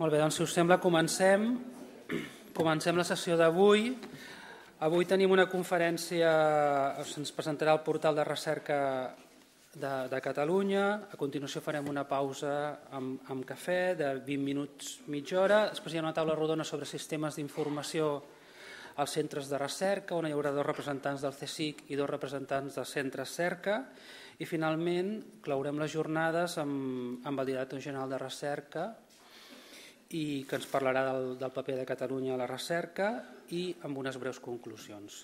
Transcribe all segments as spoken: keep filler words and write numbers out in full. Molt bé, doncs si us sembla comencem, comencem la sessió d'avui. Avui tenim una conferència, ens presentarà el portal de recerca de, de Catalunya. A continuació farem una pausa amb, amb cafè de vint minuts, mitja hora. Després hi ha una taula rodona sobre sistemes d'informació als centres de recerca, on hi haurà dos representants del C S I C i dos representants dels centres cerca. I finalment clourem les jornades amb, amb el director general de recerca, i que ens parlarà del, del paper de Catalunya a la recerca i amb unes breus conclusions.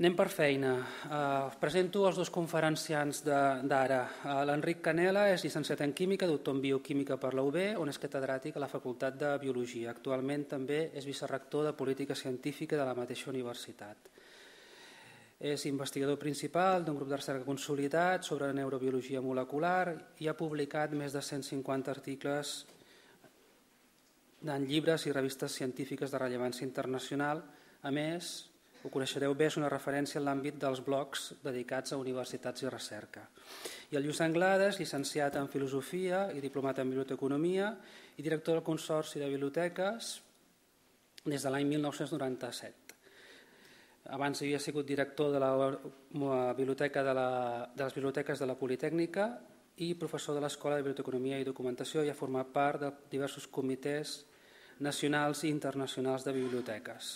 Anem per feina. Uh, presento els dos conferenciants d'ara. Uh, L'Enric Canela és llicenciat en Química, doctor en Bioquímica per la U B, on és catedràtic a la Facultat de Biologia. Actualment també és vicerector de Política Científica de la mateixa universitat. És investigador principal d'un grup de recerca consolidat sobre neurobiologia molecular i ha publicat més de cent cinquanta articles en llibres i revistes científiques de rellevància internacional. A més, ho coneixereu bé, és una referència en l'àmbit dels blogs dedicats a universitats i recerca. I el Lluís Anglada és llicenciat en Filosofia i diplomat en Biblioteconomia i director del Consorci de Biblioteques des de l'any mil nou-cents noranta-set. Abans havia sigut director de la Biblioteca de, la, de les Biblioteques de la Politècnica i professor de l'Escola de Biblioteconomia i Documentació i ha format part de diversos comitès nacionals i internacionals de biblioteques.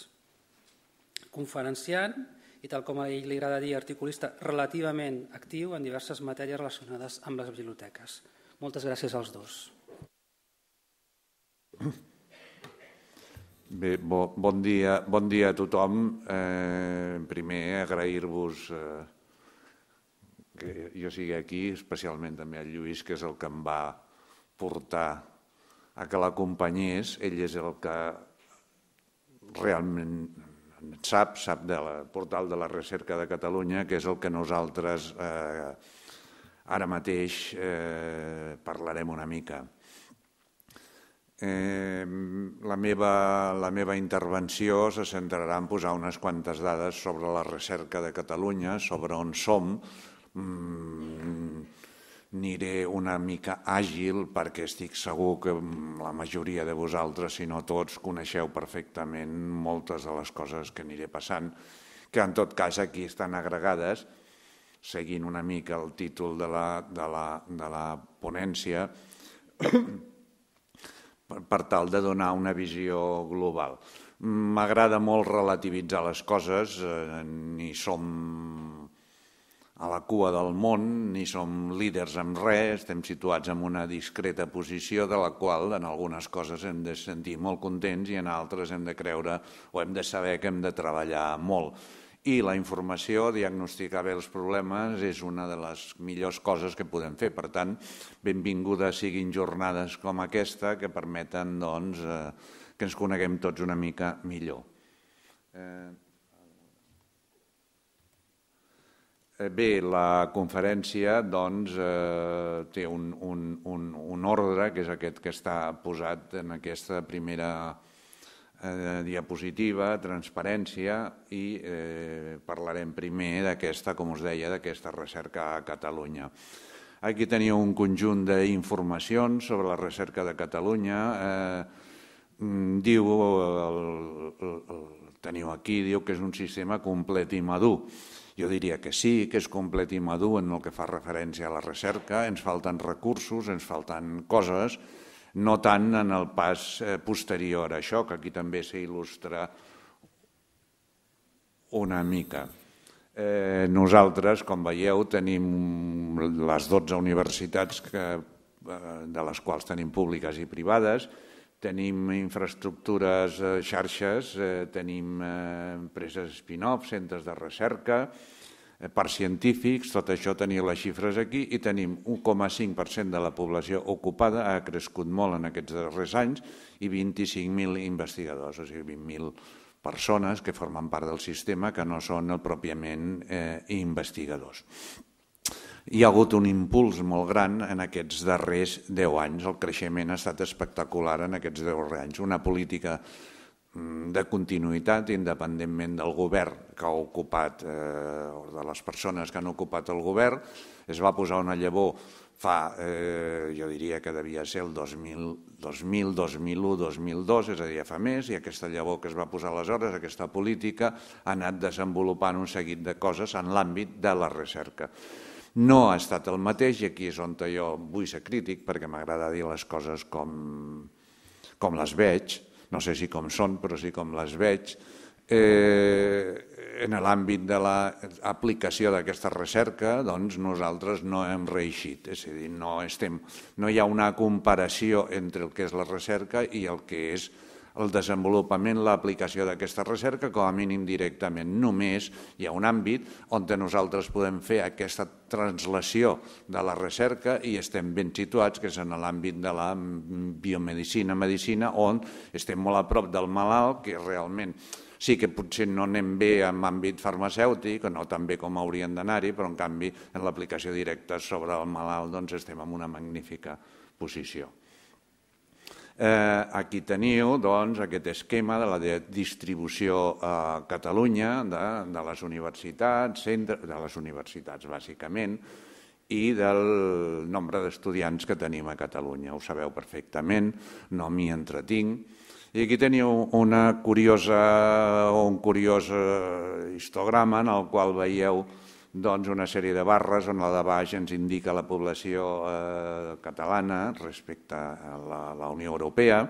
Conferenciant i, tal com a ell li agrada dir, articulista relativament actiu en diverses matèries relacionades amb les biblioteques. Moltes gràcies als dos. Bé, bo, bon dia, bon dia a tothom. Eh, primer, agrair-vos eh, que jo sigui aquí, especialment també el Lluís, que és el que em va portar a que l'acompanyés. Ell és el que realment sap, sap del portal de la recerca de Catalunya, que és el que nosaltres eh, ara mateix eh, parlarem una mica. Eh, la, meva, la meva intervenció se centrarà en posar unes quantes dades sobre la recerca de Catalunya, sobre on som. Mm, aniré una mica àgil perquè estic segur que la majoria de vosaltres, si no tots, coneixeu perfectament moltes de les coses que aniré passant, que en tot cas aquí estan agregades, seguint una mica el títol de la, de la, de la ponència, per, per tal de donar una visió global. M'agrada molt relativitzar les coses, eh, ni som a la cua del món, ni som líders en res, estem situats en una discreta posició de la qual en algunes coses hem de sentir molt contents i en altres hem de creure o hem de saber que hem de treballar molt. I la informació, diagnosticar bé els problemes, és una de les millors coses que podem fer. Per tant, benvingudes siguin jornades com aquesta que permeten doncs, eh, que ens coneguem tots una mica millor. Eh... Bé, la conferència doncs, eh, té un, un, un, un ordre, que és aquest que està posat en aquesta primera eh, diapositiva, transparència, i eh, parlarem primer d'aquesta, com us deia, d'aquesta recerca a Catalunya. Aquí teniu un conjunt d'informacions sobre la recerca de Catalunya. Eh, diu, el, el, el, teniu aquí, diu que és un sistema complet i madur. Jo diria que sí, que és complet i madur en el que fa referència a la recerca. Ens falten recursos, ens falten coses, no tant en el pas posterior a això, que aquí també s'il·lustra una mica. Eh, nosaltres, com veieu, tenim les dotze universitats que, de les quals tenim públiques i privades, tenim infraestructures, xarxes, tenim empreses spin-off, centres de recerca, parcs científics, tot això teniu les xifres aquí, i tenim un coma cinc per cent de la població ocupada, ha crescut molt en aquests darrers anys, i vint-i-cinc mil investigadors, o sigui, vint mil persones que formen part del sistema que no són pròpiament eh, investigadors. Hi ha hagut un impuls molt gran en aquests darrers deu anys. El creixement ha estat espectacular en aquests deu anys. Una política de continuïtat, independentment del govern que ha ocupat, eh, o de les persones que han ocupat el govern, es va posar una llavor fa, jo diria que devia ser el dos mil, dos mil u, dos mil dos, és a dir, fa més, i aquesta llavor que es va posar aleshores, aquesta política, ha anat desenvolupant un seguit de coses en l'àmbit de la recerca. No ha estat el mateix, i aquí és on jo vull ser crític, perquè m'agrada dir les coses com les veig, no sé si com són, però sí com les veig, en l'àmbit de l'aplicació d'aquesta recerca, doncs nosaltres no hem reeixit, és a dir, no hi ha una comparació entre el que és la recerca i el que és el desenvolupament, l'aplicació d'aquesta recerca, com a mínim directament. Només hi ha un àmbit on nosaltres podem fer aquesta translació de la recerca i estem ben situats, que és en l'àmbit de la biomedicina, medicina, on estem molt a prop del malalt, que realment sí que potser no anem bé en àmbit farmacèutic, no tan bé com hauríem d'anar-hi, però en canvi en l'aplicació directa sobre el malalt estem en una magnífica posició. Aquí teniu aquest esquema de la distribució a Catalunya de les universitats, de les universitats bàsicament, i del nombre d'estudiants que tenim a Catalunya. Ho sabeu perfectament, no m'hi entretinc. I aquí teniu una curiosa o un curiós histograma en el qual veieu una sèrie de barres on la de baix ens indica la població catalana respecte a la Unió Europea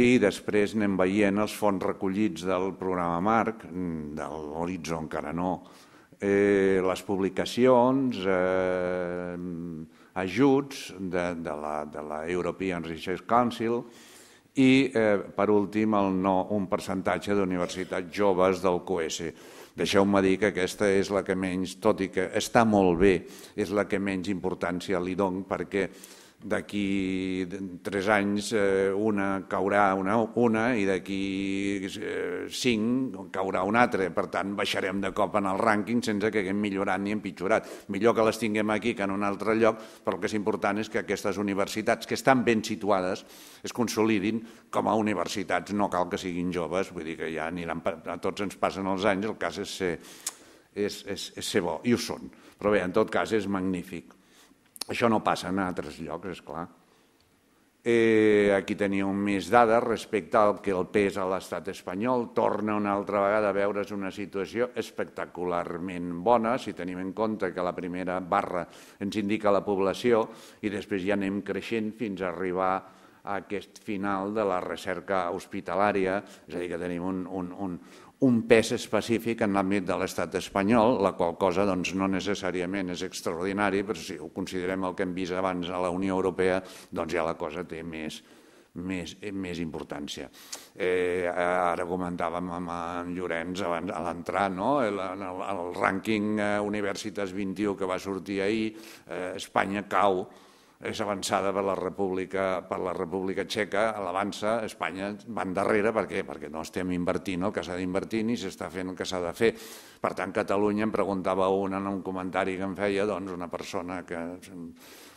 i després anem veient els fons recollits del programa Marc, de l'Horitzó encara no, les publicacions, ajuts de la European Research Council i, per últim, un percentatge d'universitats joves del Q S. Deixeu-me dir que aquesta és la que menys, tot i que està molt bé, és la que menys importància li dono, perquè d'aquí tres anys una caurà una i d'aquí cinc caurà una altra. Per tant, baixarem de cop en el rànquing sense que haguem millorat ni empitjorat. Millor que les tinguem aquí que en un altre lloc, però el que és important és que aquestes universitats que estan ben situades es consolidin com a universitats, no cal que siguin joves, vull dir que ja aniran, a tots ens passen els anys, el cas és ser bo, i ho són. Però bé, en tot cas és magnífic. Això no passa en altres llocs, és clar. Aquí teniu més dades respecte al que el pes a l'estat espanyol. Torna una altra vegada a veure's una situació espectacularment bona, si tenim en compte que la primera barra ens indica la població i després ja anem creixent fins a arribar a aquest final de la recerca hospitalària, és a dir, que tenim un... un pes específic en l'àmbit de l'estat espanyol, la qual cosa no necessàriament és extraordinari, però si ho considerem el que hem vist abans a la Unió Europea, doncs ja la cosa té més importància. Ara comentàvem amb en Llorenç abans a l'entrar, el rànquing Universitas vint-i-u que va sortir ahir, Espanya cau, és avançada per la República Txeca, l'avança, Espanya va endarrere, per què? Perquè no estem invertint el que s'ha d'invertir ni s'està fent el que s'ha de fer. Per tant, Catalunya, em preguntava un en un comentari que em feia una persona que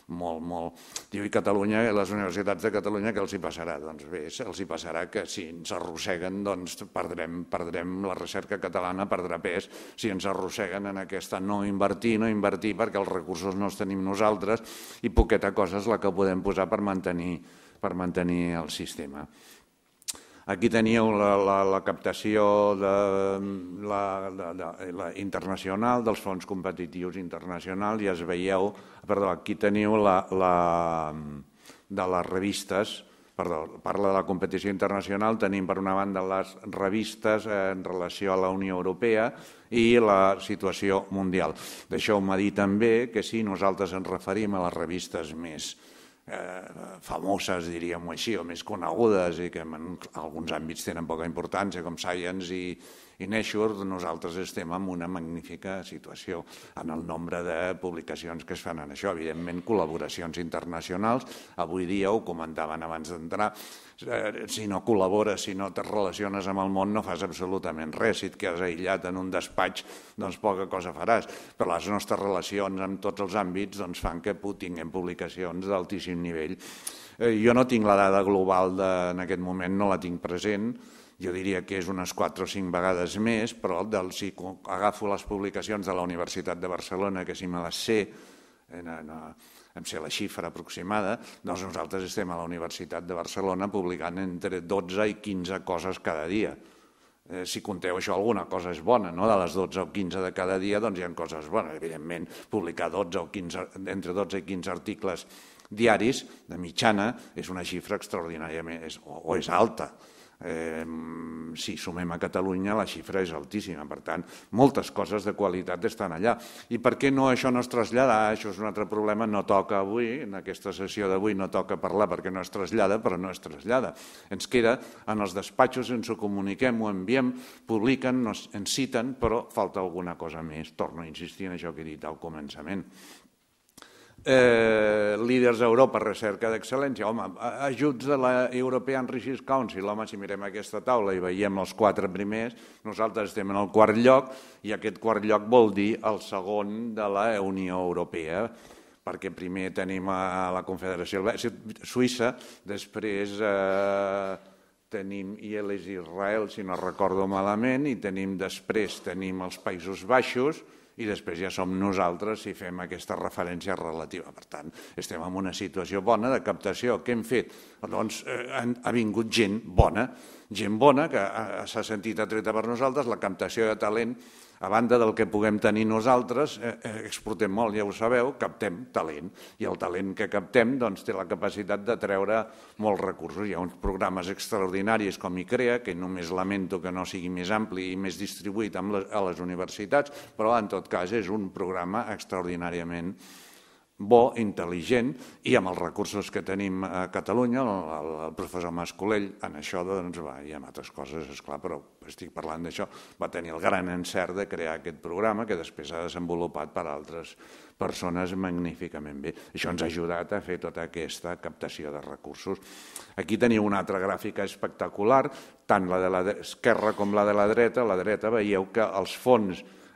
molt, molt... Diu, i Catalunya, les universitats de Catalunya, què els hi passarà? Doncs bé, els hi passarà que si ens arrosseguen, doncs perdrem la recerca catalana, perdrà pes, si ens arrosseguen en aquesta no invertir, no invertir, perquè els recursos no els tenim nosaltres, i poqueta cosa és la que podem posar per mantenir el sistema. Aquí teníeu la captació internacional, dels fons competitius internacionals, i es veieu, perdó, aquí teniu de les revistes, perdó, parla de la competició internacional, tenim per una banda les revistes en relació a la Unió Europea i la situació mundial. Deixeu-me dir també que si nosaltres ens referim a les revistes més famoses, diríem-ho així, o més conegudes i que en alguns àmbits tenen poca importància, com Science i Nature, nosaltres estem en una magnífica situació en el nombre de publicacions que es fan en això. Evidentment, col·laboracions internacionals, avui dia ho comentaven abans d'entrar, si no col·labores, si no te relaciones amb el món, no fas absolutament res. Si et quedes aïllat en un despatx, doncs poca cosa faràs. Però les nostres relacions en tots els àmbits fan que tinguem publicacions d'altíssim nivell. Jo no tinc la dada global en aquest moment, no la tinc present, jo diria que és unes quatre o cinc vegades més, però si agafo les publicacions de la Universitat de Barcelona, que si me les sé, em sé la xifra aproximada, doncs nosaltres estem a la Universitat de Barcelona publicant entre dotze i quinze coses cada dia. Si compteu això, alguna cosa és bona, no? De les dotze o quinze de cada dia, doncs hi ha coses bones. Evidentment, publicar entre dotze i quinze articles diaris, de mitjana, és una xifra extraordinàriament, o és alta. Si sumem a Catalunya, la xifra és altíssima. Per tant, moltes coses de qualitat estan allà. I per què això no es trasllada? Això és un altre problema, no toca avui, en aquesta sessió d'avui no toca parlar perquè no es trasllada, però no es trasllada. Ens queda en els despatxos, ens ho comuniquem, ho enviem, publiquen, ens citen, però falta alguna cosa més. Torno a insistir en això que he dit al començament. Líders d'Europa, recerca d'excel·lència, home, ajuts de l'European Research Council, home, si mirem aquesta taula i veiem els quatre primers, nosaltres estem en el quart lloc i aquest quart lloc vol dir el segon de la Unió Europea, perquè primer tenim la Confederació Suïssa, després tenim I L S Israel, si no recordo malament, i tenim després tenim els Països Baixos, i després ja som nosaltres si fem aquesta referència relativa. Per tant, estem en una situació bona de captació. Què hem fet? Doncs ha vingut gent bona, gent bona que s'ha sentit atreta per nosaltres, la captació de talent, a banda del que puguem tenir nosaltres, exportem molt, ja ho sabeu, captem talent. I el talent que captem té la capacitat de treure molts recursos. Hi ha uns programes extraordinaris com ICREA, que només lamento que no sigui més ampli i més distribuït a les universitats, però en tot cas és un programa extraordinàriament bo, intel·ligent, i amb els recursos que tenim a Catalunya, el professor Mas Colell, en això, doncs, va, i en altres coses, esclar, però estic parlant d'això, va tenir el gran encert de crear aquest programa que després s'ha desenvolupat per altres persones magníficament bé. Això ens ha ajudat a fer tota aquesta captació de recursos. Aquí teniu una altra gràfica espectacular, tant la de l'esquerra com la de la dreta. La dreta veieu que els fons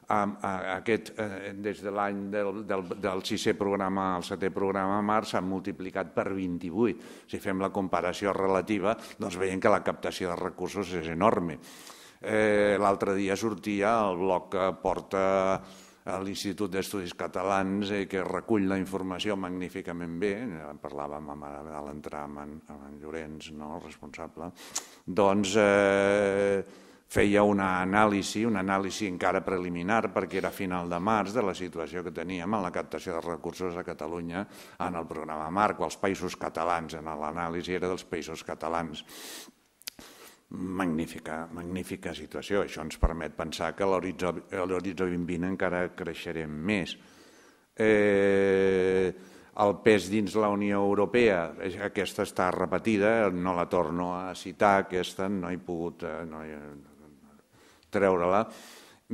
des de l'any del sisè programa al setè programa Marc s'ha multiplicat per vint-i-vuit. Si fem la comparació relativa, doncs veiem que la captació de recursos és enorme. L'altre dia sortia el bloc que porta l'Institut d'Estudis Catalans, que recull la informació magníficament bé, en parlàvem a l'entrar amb en Llorenç, el responsable, doncs feia una anàlisi, una anàlisi encara preliminar, perquè era final de març, de la situació que teníem en la captació de recursos a Catalunya en el programa Marc, o als Països Catalans, en l'anàlisi era dels Països Catalans. Magnífica, magnífica situació. Això ens permet pensar que a l'horitzó vint vint encara creixerem més. Eh... El pes dins la Unió Europea, aquesta està repetida, no la torno a citar, aquesta no he pogut treure-la.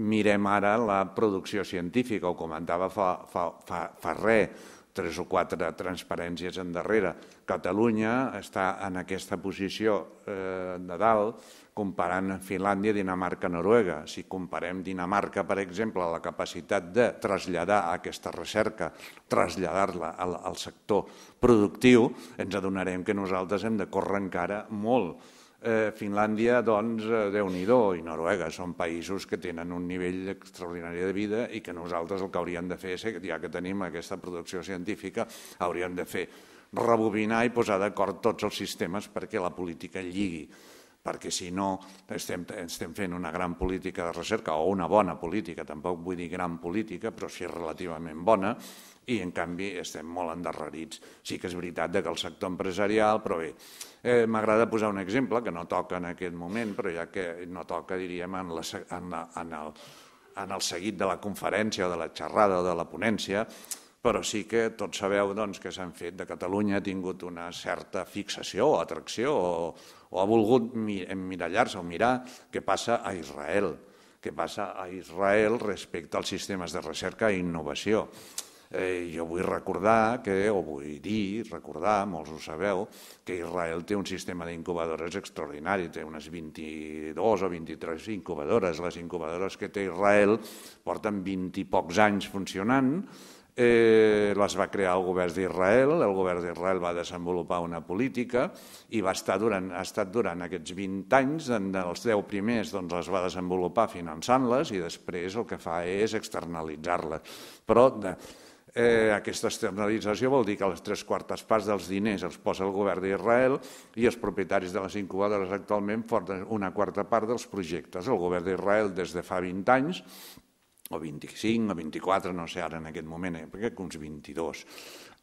Mirem ara la producció científica, ho comentava fa res, tres o quatre transparències endarrere. Catalunya està en aquesta posició de dalt, comparant Finlàndia, Dinamarca, Noruega. Si comparem Dinamarca, per exemple, la capacitat de traslladar aquesta recerca, traslladar-la al sector productiu, ens adonarem que nosaltres hem de córrer encara molt. Finlàndia, doncs, Déu-n'hi-do, i Noruega són països que tenen un nivell extraordinari de vida i que nosaltres el que hauríem de fer és, ja que tenim aquesta producció científica, hauríem de fer rebobinar i posar d'acord tots els sistemes perquè la política lligui. Perquè si no estem fent una gran política de recerca o una bona política, tampoc vull dir gran política, però sí relativament bona, i en canvi estem molt endarrerits. Sí que és veritat que el sector empresarial, però bé, m'agrada posar un exemple que no toca en aquest moment, però ja que no toca, diríem, en el seguit de la conferència o de la xerrada o de la ponència, però sí que tots sabeu que s'han fet de Catalunya, ha tingut una certa fixació o atracció o ha volgut emmirallar-se o mirar què passa a Israel, què passa a Israel respecte als sistemes de recerca i innovació. Jo vull recordar, o vull dir, recordar, molts ho sabeu, que Israel té un sistema d'incubadores extraordinari, té unes vint-i-dues o vint-i-tres incubadores. Les incubadores que té Israel porten vint i pocs anys funcionant. Les va crear el govern d'Israel, el govern d'Israel va desenvolupar una política i ha estat durant aquests vint anys, els deu primers les va desenvolupar finançant-les i després el que fa és externalitzar-les. Però Aquesta externalització vol dir que les tres quartes parts dels diners els posa el govern d'Israel i els propietaris de les incubadores actualment porten una quarta part dels projectes. El govern d'Israel des de fa vint anys, o vint-i-cinc, o vint-i-quatre, no sé ara en aquest moment, perquè uns vint-i-dos,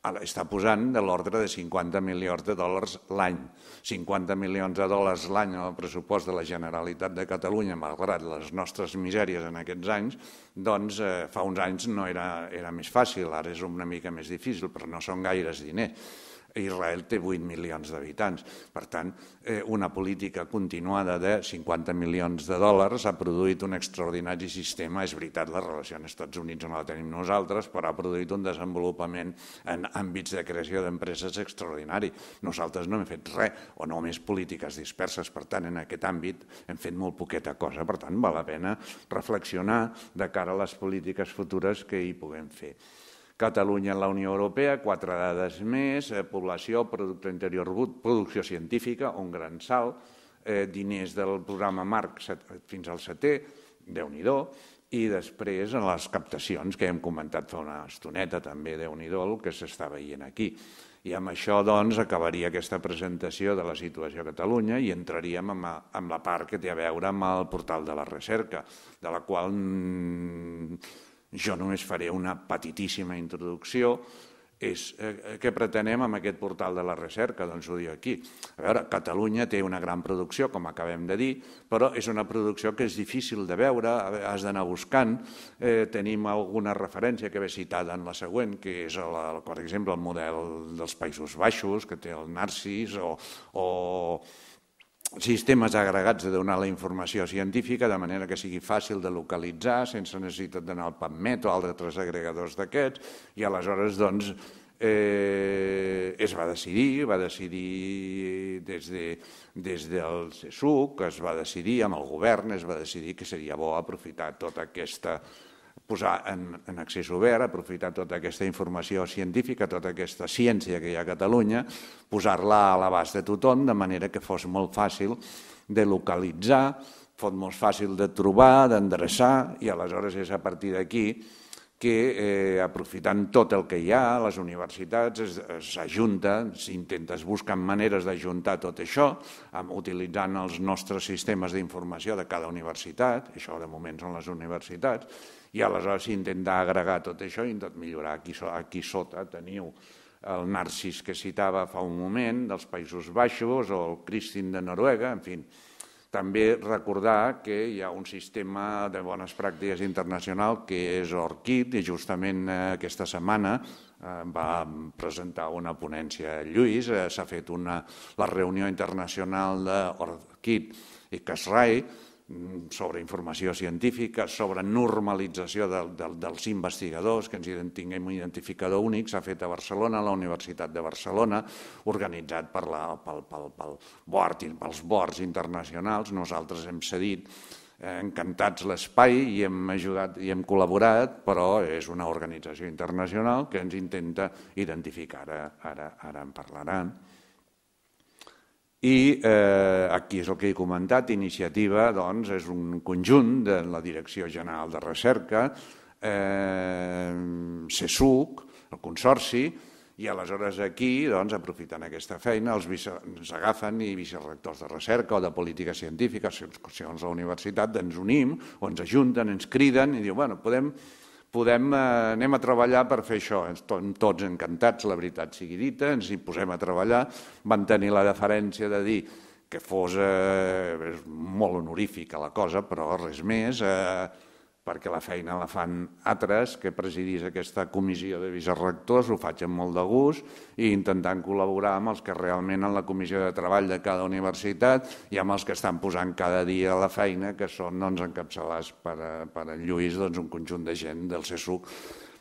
està posant de l'ordre de cinquanta milions de dòlars l'any. cinquanta milions de dòlars l'any al pressupost de la Generalitat de Catalunya, malgrat les nostres misèries en aquests anys, doncs fa uns anys no era més fàcil, ara és una mica més difícil, però no són gaires diners. Israel té vuit milions d'habitants. Per tant, una política continuada de cinquanta milions de dòlars ha produït un extraordinari sistema. És veritat, la relació amb els Estats Units no la tenim nosaltres, però ha produït un desenvolupament en àmbits de creació d'empreses extraordinari. Nosaltres no hem fet res, o només polítiques disperses. Per tant, en aquest àmbit hem fet molt poqueta cosa. Per tant, val la pena reflexionar de cara a les polítiques futures que hi puguem fer. Catalunya en la Unió Europea, quatre dades més, població, producte interior brut, producció científica, un gran salt, diners del programa Marc fins al setè, Déu-n'hi-do, i després en les captacions que hem comentat fa una estoneta també, Déu-n'hi-do, el que s'està veient aquí. I amb això, doncs, acabaria aquesta presentació de la situació a Catalunya i entraríem en la part que té a veure amb el portal de la recerca, de la qual... Jo només faré una petitíssima introducció. Què pretenem amb aquest portal de la recerca? Doncs ho diu aquí. A veure, Catalunya té una gran producció, com acabem de dir, però és una producció que és difícil de veure, has d'anar buscant. Tenim alguna referència que ve citada en la següent, que és, per exemple, el model dels Països Baixos, que té el Narcis, o... sistemes agregats de donar la informació científica de manera que sigui fàcil de localitzar sense necessitat d'anar al PubMed o altres agregadors d'aquests, i aleshores doncs es va decidir, va decidir des del C S U C, es va decidir amb el govern, es va decidir que seria bo aprofitar tota aquesta... posar en accés obert, aprofitar tota aquesta informació científica, tota aquesta ciència que hi ha a Catalunya, posar-la a l'abast de tothom de manera que fos molt fàcil de localitzar, fos molt fàcil de trobar, d'endreçar, i aleshores és a partir d'aquí que, aprofitant tot el que hi ha, les universitats s'ajunta, s'intentes buscar maneres d'ajuntar tot això, utilitzant els nostres sistemes d'informació de cada universitat, això de moment són les universitats, i aleshores s'intenta agregar tot això i tot millorar. Aquí sota teniu el Narcis que citava fa un moment, dels Països Baixos, o el Cristin de Noruega, en fi. També recordar que hi ha un sistema de bones pràctiques internacional que és ORCID, i justament aquesta setmana va presentar una ponència a Lluís, s'ha fet la reunió internacional d'ORCID i CRIS sobre informació científica, sobre normalització dels investigadors, que ens tinguem un identificador únic, s'ha fet a Barcelona, a la Universitat de Barcelona, organitzat pels boards internacionals. Nosaltres hem cedit encantats l'espai i hem ajudat i hem col·laborat, però és una organització internacional que ens intenta identificar. Ara en parlaran. I aquí és el que he comentat, Iniciativa és un conjunt de la Direcció General de Recerca, C S U C, el Consorci, i aleshores aquí, aprofitant aquesta feina, ens agafen i vicerectors de recerca o de política científica, segons la universitat, ens unim o ens ajunten, ens criden i diuen, bueno, podem... anem a treballar per fer això. Tots encantats, la veritat sigui dita, ens hi posem a treballar. Van tenir la deferència de dir que fos molt honorífica la cosa, però res més, perquè la feina la fan altres, que presidís aquesta comissió de vicerectors, ho faig amb molt de gust i intentant col·laborar amb els que realment en la comissió de treball de cada universitat i amb els que estan posant cada dia la feina, que són encapçalats per en Lluís, un conjunt de gent del C S U C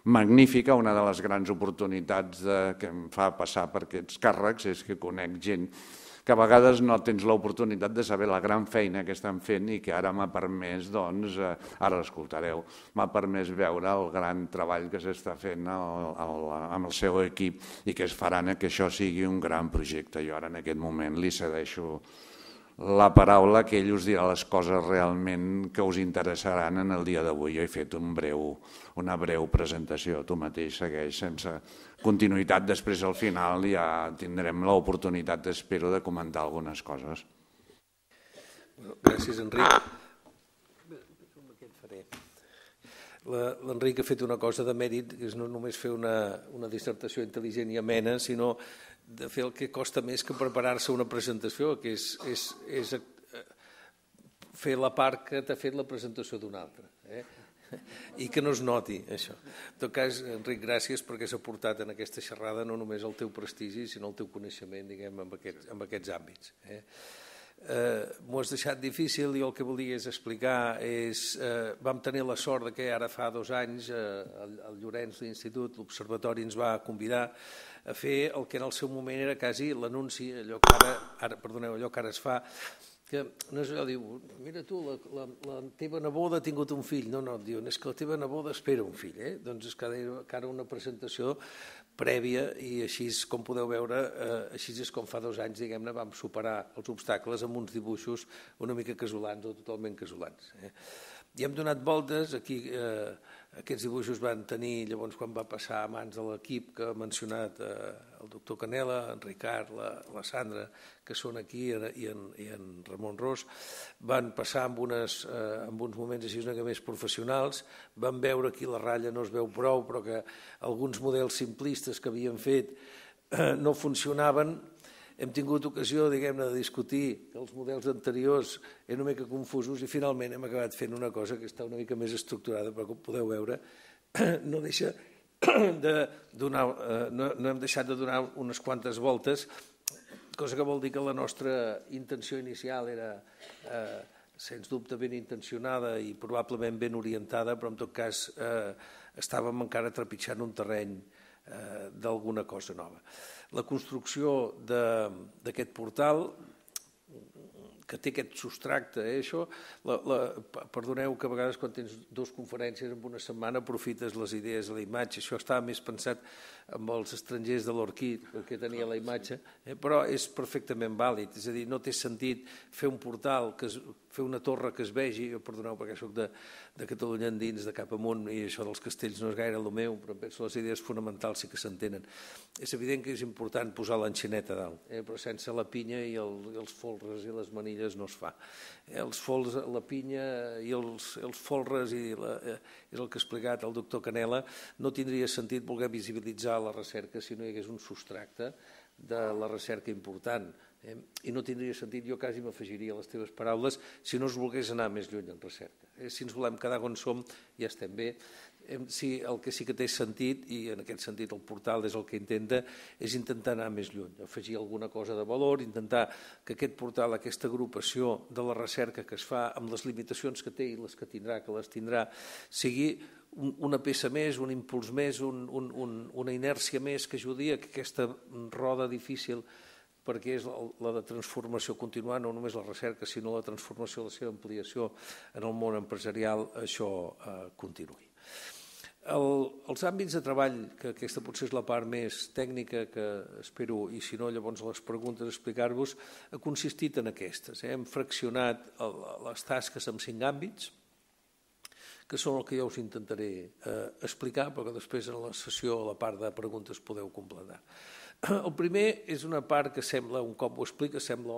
magnífica. Una de les grans oportunitats que em fa passar per aquests càrrecs és que conec gent que a vegades no tens l'oportunitat de saber la gran feina que estan fent i que ara m'ha permès, doncs, ara l'escoltareu, m'ha permès veure el gran treball que s'està fent amb el seu equip i que es faran que això sigui un gran projecte. Jo ara en aquest moment li cedeixo la paraula que ell us dirà les coses realment que us interessaran en el dia d'avui. Jo he fet un breu, una breu presentació, tu mateix segueix sense continuïtat. Després, al final, ja tindrem l'oportunitat, espero, de comentar algunes coses. Gràcies, Enric. L'Enric ha fet una cosa de mèrit, que és no només fer una dissertació intel·ligent i amena, sinó de fer el que costa més que preparar-se una presentació, que és fer la part que t'ha fet la presentació d'un altre, i que no es noti, això. En tot cas, Enric, gràcies perquè s'ha portat en aquesta xerrada no només el teu prestigi, sinó el teu coneixement, diguem, en aquests àmbits. M'ho has deixat difícil i el que volies explicar és... Vam tenir la sort que ara fa dos anys el Llorenç de l'Institut, l'Observatori, ens va convidar a fer el que en el seu moment era quasi l'anunci, allò que ara es fa, que no és allò, diu, mira tu, la teva neboda ha tingut un fill. No, no, diuen, és que la teva neboda espera un fill. Doncs és que ara una presentació prèvia i així, com podeu veure, així és com fa dos anys, diguem-ne, vam superar els obstacles amb uns dibuixos una mica casolans o totalment casolans. I hem donat voltes aquí... Aquests dibuixos van tenir, llavors, quan va passar a mans de l'equip que ha mencionat el doctor Canela, en Ricard, la Sandra, que són aquí, i en Ramon Ros, van passar amb uns moments així una mica més professionals, van veure aquí la ratlla, no es veu prou, però que alguns models simplistes que havien fet no funcionaven. Hem tingut ocasió, diguem-ne, de discutir que els models anteriors eren una mica confusos i finalment hem acabat fent una cosa que està una mica més estructurada, però com podeu veure no hem deixat de donar unes quantes voltes, cosa que vol dir que la nostra intenció inicial era, sens dubte, ben intencionada i probablement ben orientada, però en tot cas estàvem encara trepitjant un terreny d'alguna cosa nova. La construcció d'aquest portal, que té aquest substracte, això, perdoneu que a vegades quan tens dues conferències en una setmana aprofites les idees de la imatge, això estava més pensat amb els estrangers de l'ORCID, que tenia la imatge, però és perfectament vàlid, és a dir, no té sentit fer un portal, fer una torre que es vegi, perdoneu perquè soc de Catalunya endins, de cap amunt, i això dels castells no és gaire el meu, però penso les idees fonamentals sí que s'entenen. És evident que és important posar l'enxineta a dalt, però sense la pinya i els folres i les manilles no es fa. La pinya i els folres és el que ha explicat el doctor Canela. No tindria sentit voler visibilitzar la recerca si no hi hagués un substracte de la recerca important. I no tindria sentit, jo quasi m'afegiria les teves paraules, si no es volgués anar més lluny en recerca. Si ens volem quedar on som, ja estem bé. El que sí que té sentit, i en aquest sentit el portal és el que intenta, és intentar anar més lluny, afegir alguna cosa de valor, intentar que aquest portal, aquesta agrupació de la recerca que es fa, amb les limitacions que té i les que tindrà, que les tindrà, sigui una peça més, un impuls més, una inèrcia més que ajudi a que aquesta roda difícil, perquè és la de transformació continuar, no només la recerca, sinó la transformació, la seva ampliació en el món empresarial, això continuï. Els àmbits de treball, que aquesta potser és la part més tècnica que espero, i si no llavors les preguntes explicar-vos, ha consistit en aquestes. Hem fraccionat les tasques en cinc àmbits, que són el que jo us intentaré explicar, però que després en la sessió, a la part de preguntes, podeu completar. El primer és una part que sembla, un cop ho explica, sembla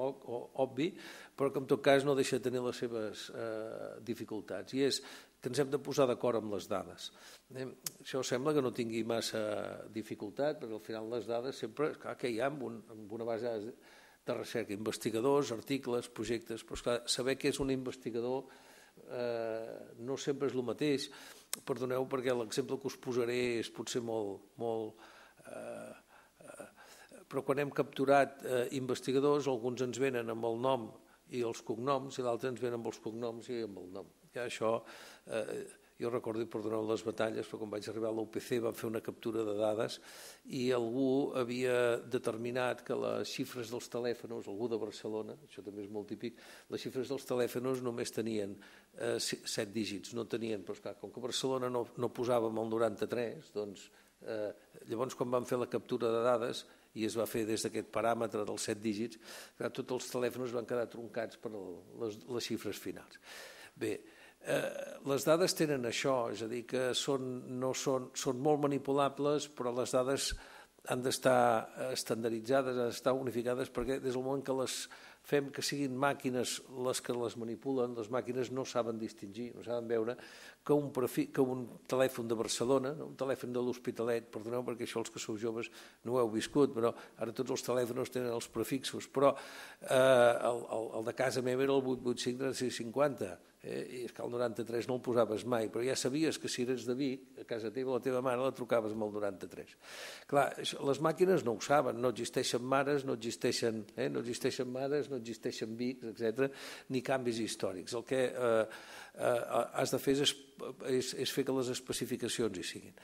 obvi, però que en tot cas no deixa de tenir les seves dificultats, i és que ens hem de posar d'acord amb les dades. Això sembla que no tingui massa dificultat, perquè al final les dades sempre, clar que hi ha amb una base de recerca, investigadors, articles, projectes, però esclar, saber què és un investigador no sempre és el mateix. Perdoneu perquè l'exemple que us posaré és potser molt... però quan hem capturat investigadors, alguns ens venen amb el nom i els cognoms, i d'altres ens venen amb els cognoms i amb el nom. Ja això, jo recordo, i perdoneu les batalles, però quan vaig arribar a l'U P C vam fer una captura de dades i algú havia determinat que les xifres dels telèfons, algú de Barcelona, això també és molt típic, les xifres dels telèfons només tenien set dígits, no tenien, però esclar, com que Barcelona no posàvem el noranta-tres, doncs llavors quan vam fer la captura de dades i es va fer des d'aquest paràmetre dels set dígits, que tots els telèfons van quedar truncats per les xifres finals. Bé, les dades tenen això, és a dir, que són molt manipulables, però les dades han d'estar estandarditzades, han d'estar unificades, perquè des del moment que les fem que siguin màquines les que les manipulen, les màquines no saben distingir, no saben veure que un telèfon de Barcelona, un telèfon de l'Hospitalet, perdoneu perquè això els que sou joves no ho heu viscut, però ara tots els telèfons tenen els prefixos, però el de casa meva era el vuit vuit cinc cinc zero, i és que el noranta-tres no el posaves mai, però ja sabies que si eres de Vic, a casa teva, la teva mare la trucaves amb el noranta-tres. Clar, les màquines no ho saben, no existeixen mares, no existeixen mares, no existeixen Vics, etcètera, ni canvis històrics. El que has de fer és fer que les especificacions hi siguin.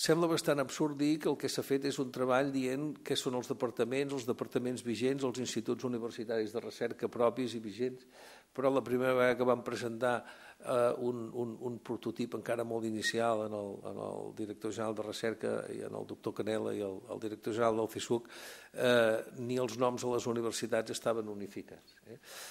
Sembla bastant absurd dir que el que s'ha fet és un treball dient què són els departaments, els departaments vigents, els instituts universitaris de recerca propis i vigents, però la primera vegada que vam presentar un prototip encara molt inicial en el director general de recerca, en el doctor Canela i el director general del C S U C, ni els noms a les universitats estaven unificats.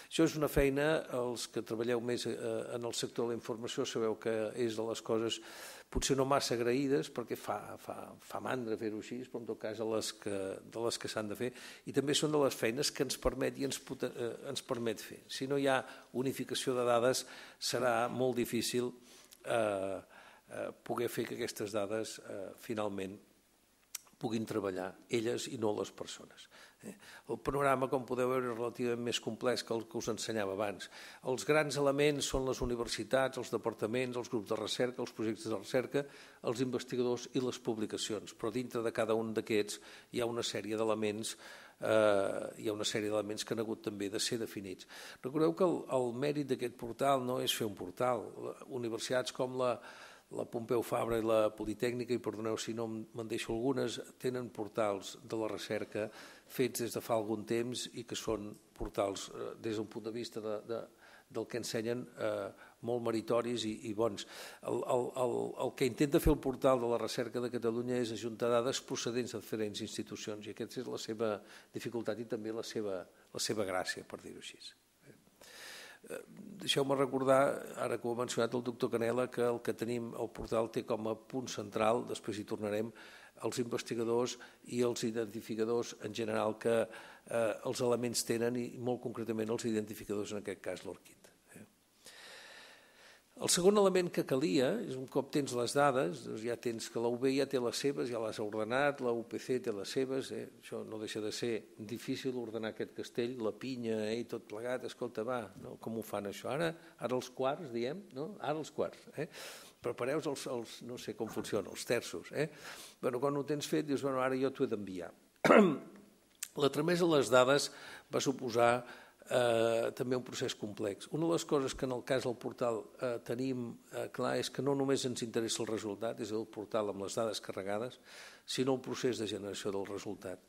Això és una feina, els que treballeu més en el sector de la informació sabeu que és de les coses potser no massa agraïdes, perquè fa mandra fer-ho així, però en tot cas de les que s'han de fer, i també són de les feines que ens permet i ens permet fer. Si no hi ha unificació de dades, serà molt difícil poder fer que aquestes dades finalment puguin treballar elles i no les persones. El panorama, com podeu veure, és relativament més complex que el que us ensenyava abans. Els grans elements són les universitats, els departaments, els grups de recerca, els projectes de recerca, els investigadors i les publicacions, però dintre de cada un d'aquests hi ha una sèrie d'elements hi ha una sèrie d'elements que han hagut també de ser definits. Recordeu que el mèrit d'aquest portal no és fer un portal. Universitats com la La Pompeu Fabra i la Politècnica, i perdoneu si no me'n deixo algunes, tenen portals de la recerca fets des de fa algun temps i que són portals des d'un punt de vista del que ensenyen molt meritoris i bons. El que intenta fer el portal de la recerca de Catalunya és ajuntar dades procedents de diferents institucions, i aquesta és la seva dificultat i també la seva gràcia, per dir-ho així. Deixeu-me recordar, ara que ho ha mencionat el doctor Canela, que el que tenim al portal té com a punt central, després hi tornarem, els investigadors i els identificadors en general que els elements tenen, i molt concretament els identificadors, en aquest cas l'ORCID. El segon element que calia és, un cop tens les dades, ja tens que la U B ja té les seves, ja les ha ordenat, la U P C té les seves, això no deixa de ser difícil ordenar aquest castell, la pinya i tot plegat, escolta, va, com ho fan això? Ara els quarts, diem, ara els quarts, prepareu els, no sé com funciona, els terços. Quan ho tens fet dius, ara jo t'ho he d'enviar. La tramesa de les dades va suposar també un procés complex. Una de les coses que en el cas del portal tenim clar és que no només ens interessa el resultat, és el portal amb les dades carregades, sinó el procés de generació del resultat.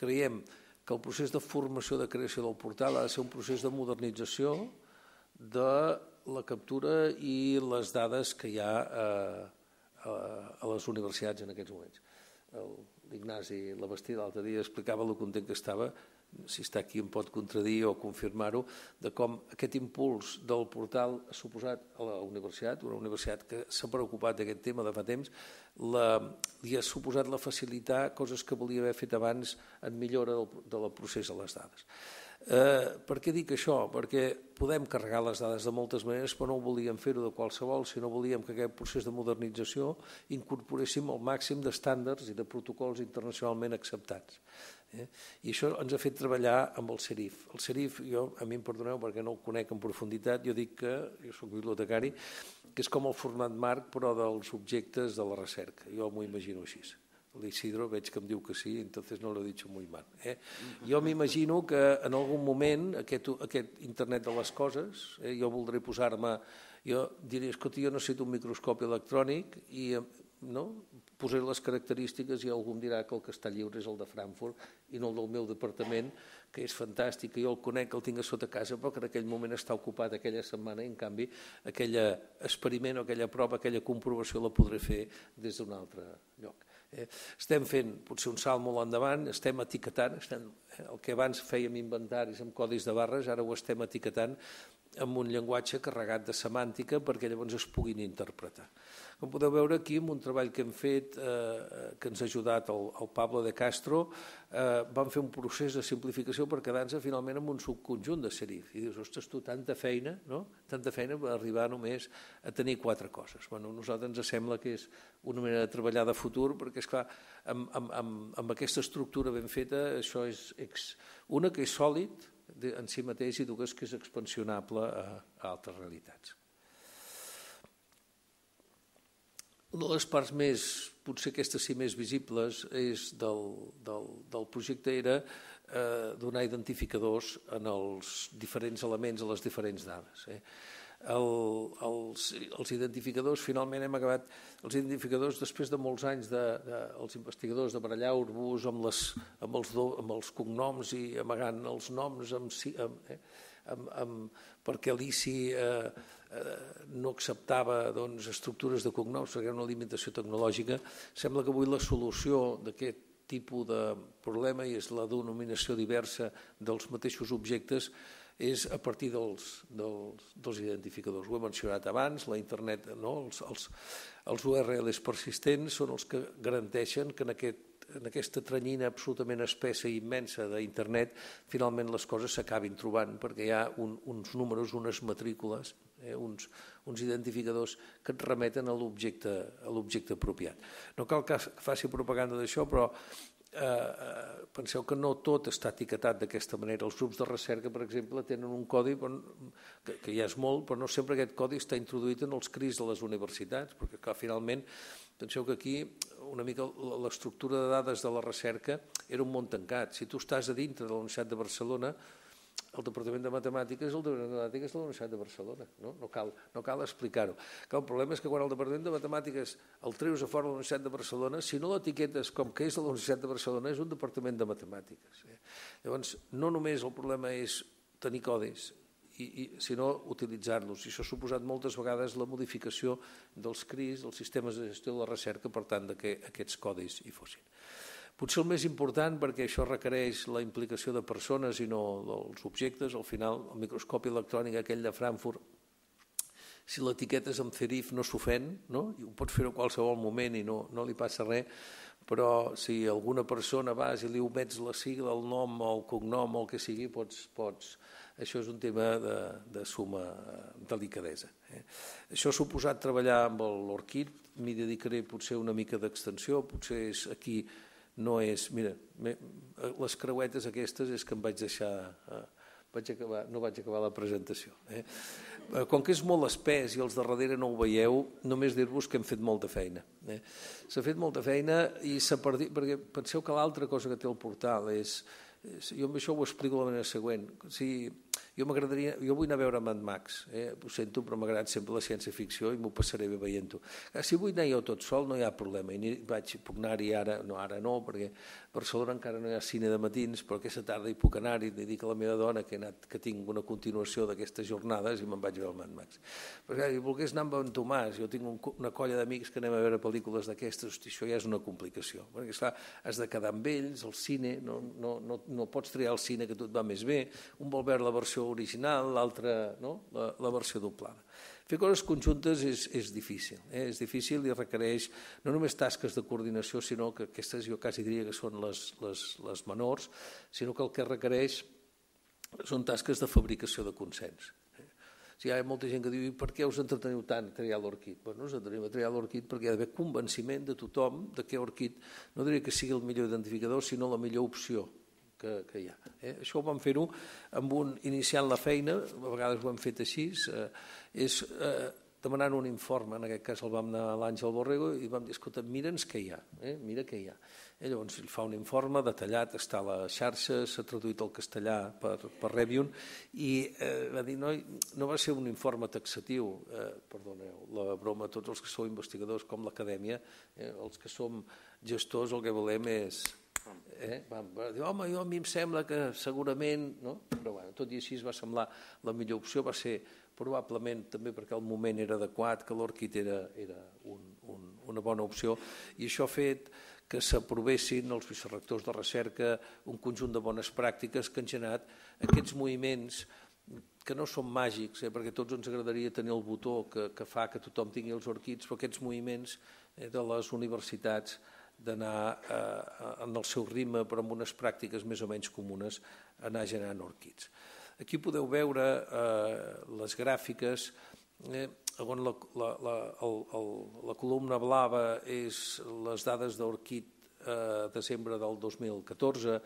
Creiem que el procés de formació de creació del portal ha de ser un procés de modernització de la captura i les dades que hi ha a les universitats en aquests moments. L'Ignasi Labastida l'altre dia explicava el content que estava, si està aquí em pot contradir o confirmar-ho, de com aquest impuls del portal ha suposat a la universitat, una universitat que s'ha preocupat d'aquest tema de fa temps, li ha suposat la facilitar coses que volia haver fet abans en millora del procés de les dades. Per què dic això? Perquè podem carregar les dades de moltes maneres, però no volíem fer-ho de qualsevol, sinó volíem que aquest procés de modernització incorporéssim el màxim d'estàndards i de protocols internacionalment acceptats. I això ens ha fet treballar amb el CERIF. El CERIF, a mi em perdoneu perquè no el conec en profunditat, jo dic que, jo soc bibliotecari, que és com el format Marc però dels objectes de la recerca, jo m'ho imagino així. L'Isidro veig que em diu que sí, entonces no lo he dicho muy mal. Jo m'imagino que en algun moment aquest internet de les coses, jo voldré posar-me, jo diré, escolta, jo necessito un microscopi electrònic i posaré les característiques i algú em dirà que el que està lliure és el de Frankfurt i no el del meu departament, que és fantàstic, que jo el conec, el tinc a sota casa, però que en aquell moment està ocupat aquella setmana i, en canvi, aquell experiment o aquella prova, aquella comprovació la podré fer des d'un altre lloc. Estem fent potser un salt molt endavant, estem etiquetant, el que abans fèiem inventaris amb codis de barres, ara ho estem etiquetant amb un llenguatge carregat de semàntica perquè llavors es puguin interpretar. Com podeu veure aquí, amb un treball que hem fet, que ens ha ajudat el Pablo de Castro, vam fer un procés de simplificació per quedar-nos finalment amb un subconjunt de CERIF. I dius, ostres, tu, tanta feina, no? Tanta feina per arribar només a tenir quatre coses. Bé, a nosaltres ens sembla que és una manera de treballar de futur perquè, esclar, amb aquesta estructura ben feta, això és una que és sòlid en si mateix i dues que és expansionable a altres realitats. Una de les parts més, potser aquestes sí més visibles, del projecte era donar identificadors en els diferents elements, a les diferents dades. Els identificadors, finalment hem acabat, els identificadors després de molts anys dels investigadors de barallar Urbús amb els cognoms i amagant els noms perquè l'I C I no acceptava estructures de cognoms perquè era una limitació tecnològica. Sembla que avui la solució d'aquest tipus de problema és la denominació diversa dels mateixos objectes és a partir dels identificadors. Ho he mencionat abans, la internet, els U R Ls persistents són els que garanteixen que en aquesta tranyina absolutament espessa i immensa d'internet finalment les coses s'acabin trobant perquè hi ha uns números, unes matrícules, uns identificadors que et remeten a l'objecte apropiat. No cal que faci propaganda d'això, però penseu que no tot està etiquetat d'aquesta manera. Els grups de recerca, per exemple, tenen un codi que ja és molt, però no sempre aquest codi està introduït en els C R I S de les universitats, perquè finalment, penseu que aquí una mica l'estructura de dades de la recerca era un món tancat. Si tu estàs a dintre de la Universitat de Barcelona, el Departament de Matemàtiques és el Departament de Matemàtiques de la Universitat de Barcelona, no cal explicar-ho. El problema és que quan el Departament de Matemàtiques el treus a fora de la Universitat de Barcelona, si no l'etiquetes com que és de la Universitat de Barcelona, és un Departament de Matemàtiques. Llavors, no només el problema és tenir codis, sinó utilitzar-los. I això ha suposat moltes vegades la modificació dels C R I S, dels sistemes de gestió de la recerca, per tant, que aquests codis hi fossin. Potser el més important, perquè això requereix la implicació de persones i no dels objectes, al final el microscopi electrònic aquell de Frankfurt, si l'etiquetes amb CERIF no s'ofèn, ho pots fer a qualsevol moment i no li passa res, però si alguna persona vas i li omets la sigla, el nom, el cognom o el que sigui, pots... Això és un tema de suma delicadesa. Això ha suposat treballar amb l'ORCID, m'hi dedicaré potser una mica d'extensió, potser és aquí... no és... Mira, les creuetes aquestes és que em vaig deixar... no vaig acabar la presentació. Com que és molt espès i els de darrere no ho veieu, només dir-vos que hem fet molta feina. S'ha fet molta feina i s'ha perdut... Perquè penseu que l'altra cosa que té el portal és... Jo amb això ho explico de la manera següent. Jo m'agradaria... Jo vull anar a veure Mad Max. Ho sento, però m'agrada sempre la ciència-ficció i m'ho passaré bé veient-ho. Si vull anar jo tot sol no hi ha problema. Puc anar-hi ara, no, ara no, perquè a Barcelona encara no hi ha cine de matins, però aquesta tarda hi puc anar i dic a la meva dona que tinc una continuació d'aquestes jornades i me'n vaig a veure Mad Max. Perquè si volgués anar amb en Tomàs, jo tinc una colla d'amics que anem a veure pel·lícules d'aquestes, hosti, això ja és una complicació. Perquè, esclar, has de quedar amb ells, el cine, no pots triar el cine que tot va més bé, un vol veure la versió original, l'altra la versió doblada. Fer coses conjuntes és difícil, és difícil i requereix no només tasques de coordinació, sinó que aquestes jo quasi diria que són les menors, sinó que el que requereix són tasques de fabricació de consens. Hi ha molta gent que diu, per què us entreteniu tant a triar l'ORCID? Bé, no ens entretenim a triar l'ORCID perquè hi ha d'haver convenciment de tothom que l'ORCID no diria que sigui el millor identificador, sinó la millor opció que hi ha. Això ho vam fer-ho iniciant la feina, a vegades ho hem fet així, és demanant un informe, en aquest cas el vam anar a l'Àngel Borrego i vam dir, escolta, mira'ns què hi ha, mira què hi ha. Llavors ell fa un informe detallat, està a la xarxa, s'ha traduït al castellà per Revion i va dir, no va ser un informe taxatiu, perdoneu la broma, tots els que sou investigadors com l'acadèmia, els que som gestors el que volem és... Home, a mi em sembla que segurament, però tot i així es va semblar la millor opció, va ser probablement també perquè el moment era adequat, que l'ORCID era una bona opció i això ha fet que s'aprovessin els vicerectors de recerca un conjunt de bones pràctiques que han generat aquests moviments que no són màgics, perquè a tots ens agradaria tenir el botó que fa que tothom tingui els orquids, però aquests moviments de les universitats d'anar en el seu ritme, però amb unes pràctiques més o menys comunes, anar generant orquids. Aquí podeu veure les gràfiques on la columna blava és les dades d'orquid desembre del dos mil catorze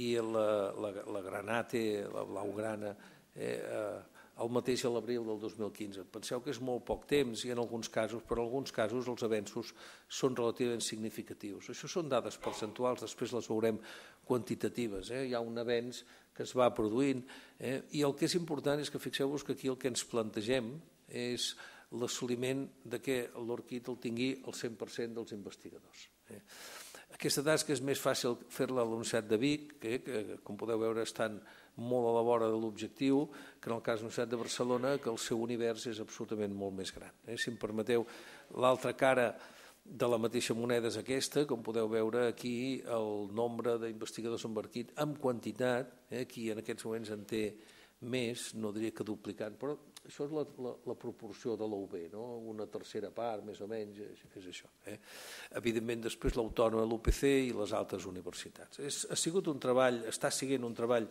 i la granate, la blaugrana, el mateix a l'abril del dos mil quinze. Penseu que és molt poc temps i en alguns casos, però en alguns casos els avenços són relativament significatius. Això són dades percentuals, després les veurem quantitatives. Hi ha un avenç que es va produint i el que és important és que fixeu-vos que aquí el que ens plantegem és l'assoliment que l'orquid el tingui el cent per cent dels investigadors. Aquesta tasca és més fàcil fer-la a la Universitat de Vic, que com podeu veure estan molt a la vora de l'objectiu, que en el cas de la Universitat de Barcelona, que el seu univers és absolutament molt més gran. Si em permeteu, l'altra cara de la mateixa moneda és aquesta, com podeu veure aquí el nombre d'investigadors amb orquid en quantitat, aquí en aquests moments en té més, no diria que duplicant, però això és la proporció de l'U B, una tercera part, més o menys, és això. Evidentment, després l'Autònoma, l'U P C i les altres universitats. Ha sigut un treball, està sent un treball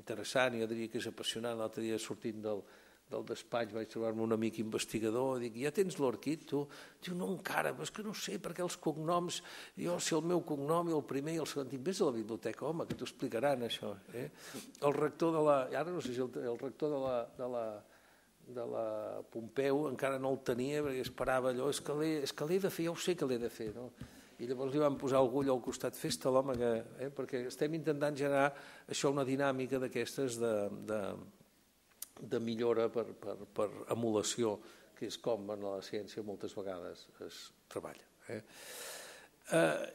interessant, jo diria que és apassionant. L'altre dia sortint del del despatx vaig trobar-me un amic investigador i dic, ja tens l'orquid, tu? Diu, no encara, però és que no sé, perquè els cognoms, jo sé el meu cognom i el primer i el segon, dic, vés a la biblioteca, home, que t'ho explicaran, això. El rector de la, ara no sé si el rector de la Pompeu encara no el tenia, perquè esperava allò, és que l'he de fer, ja ho sé que l'he de fer, no? I llavors li van posar el gull al costat, fes-te l'home, perquè estem intentant generar això, una dinàmica d'aquestes de... de millora per emulació, que és com en la ciència moltes vegades es treballa.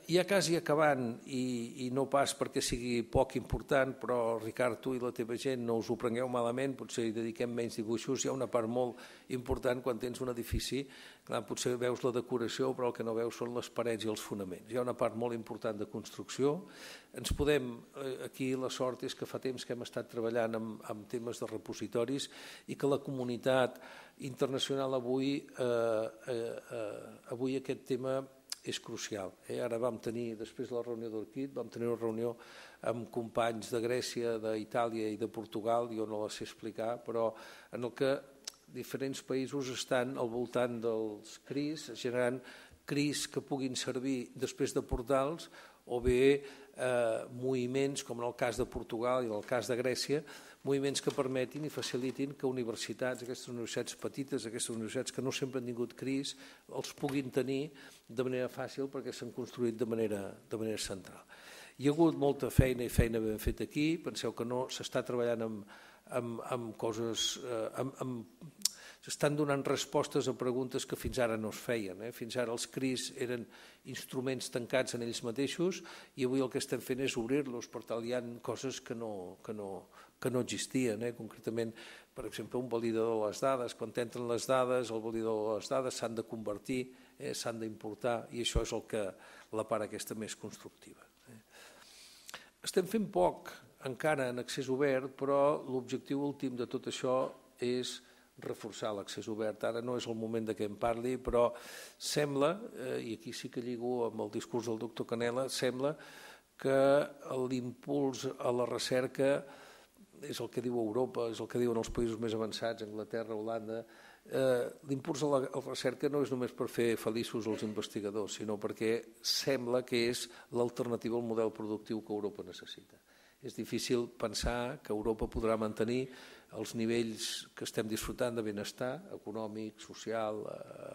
Ja quasi acabant, i no pas perquè sigui poc important, però Ricard, tu i la teva gent no us ho prengueu malament, potser hi dediquem menys dibuixos, hi ha una part molt important quan tens un edifici, potser veus la decoració, però el que no veus són les parets i els fonaments. Hi ha una part molt important de construcció. Ens podem, aquí la sort és que fa temps que hem estat treballant amb temes de repositoris i que la comunitat internacional avui aquest tema és crucial. Ara vam tenir, després de la reunió d'Orquid, vam tenir una reunió amb companys de Grècia, d'Itàlia i de Portugal, jo no la sé explicar, però en el que diferents països estan al voltant dels C R I S, generant C R I S que puguin servir després de portals o bé moviments, com en el cas de Portugal i en el cas de Grècia, moviments que permetin i facilitin que universitats, aquestes universitats petites, aquestes universitats que no sempre han tingut C R I S, els puguin tenir de manera fàcil perquè s'han construït de manera central. Hi ha hagut molta feina i feina ben feta aquí, penseu que no s'està treballant amb coses... S'estan donant respostes a preguntes que fins ara no es feien. Fins ara els C R I S eren instruments tancats en ells mateixos i avui el que estem fent és obrir-los, per tal hi ha coses que no existien. Concretament, per exemple, un validador de les dades. Quan entren les dades, el validador de les dades s'han de convertir, s'han d'importar i això és la part aquesta més constructiva. Estem fent poc encara en accés obert, però l'objectiu últim de tot això és reforçar l'accés obert. Ara no és el moment que en parli, però sembla, i aquí sí que lligo amb el discurs del doctor Canela, sembla que l'impuls a la recerca és el que diu Europa, és el que diuen els països més avançats, Anglaterra, Holanda. L'impuls a la recerca no és només per fer feliços els investigadors, sinó perquè sembla que és l'alternativa al model productiu que Europa necessita. És difícil pensar que Europa podrà mantenir els nivells que estem disfrutant de benestar econòmic, social,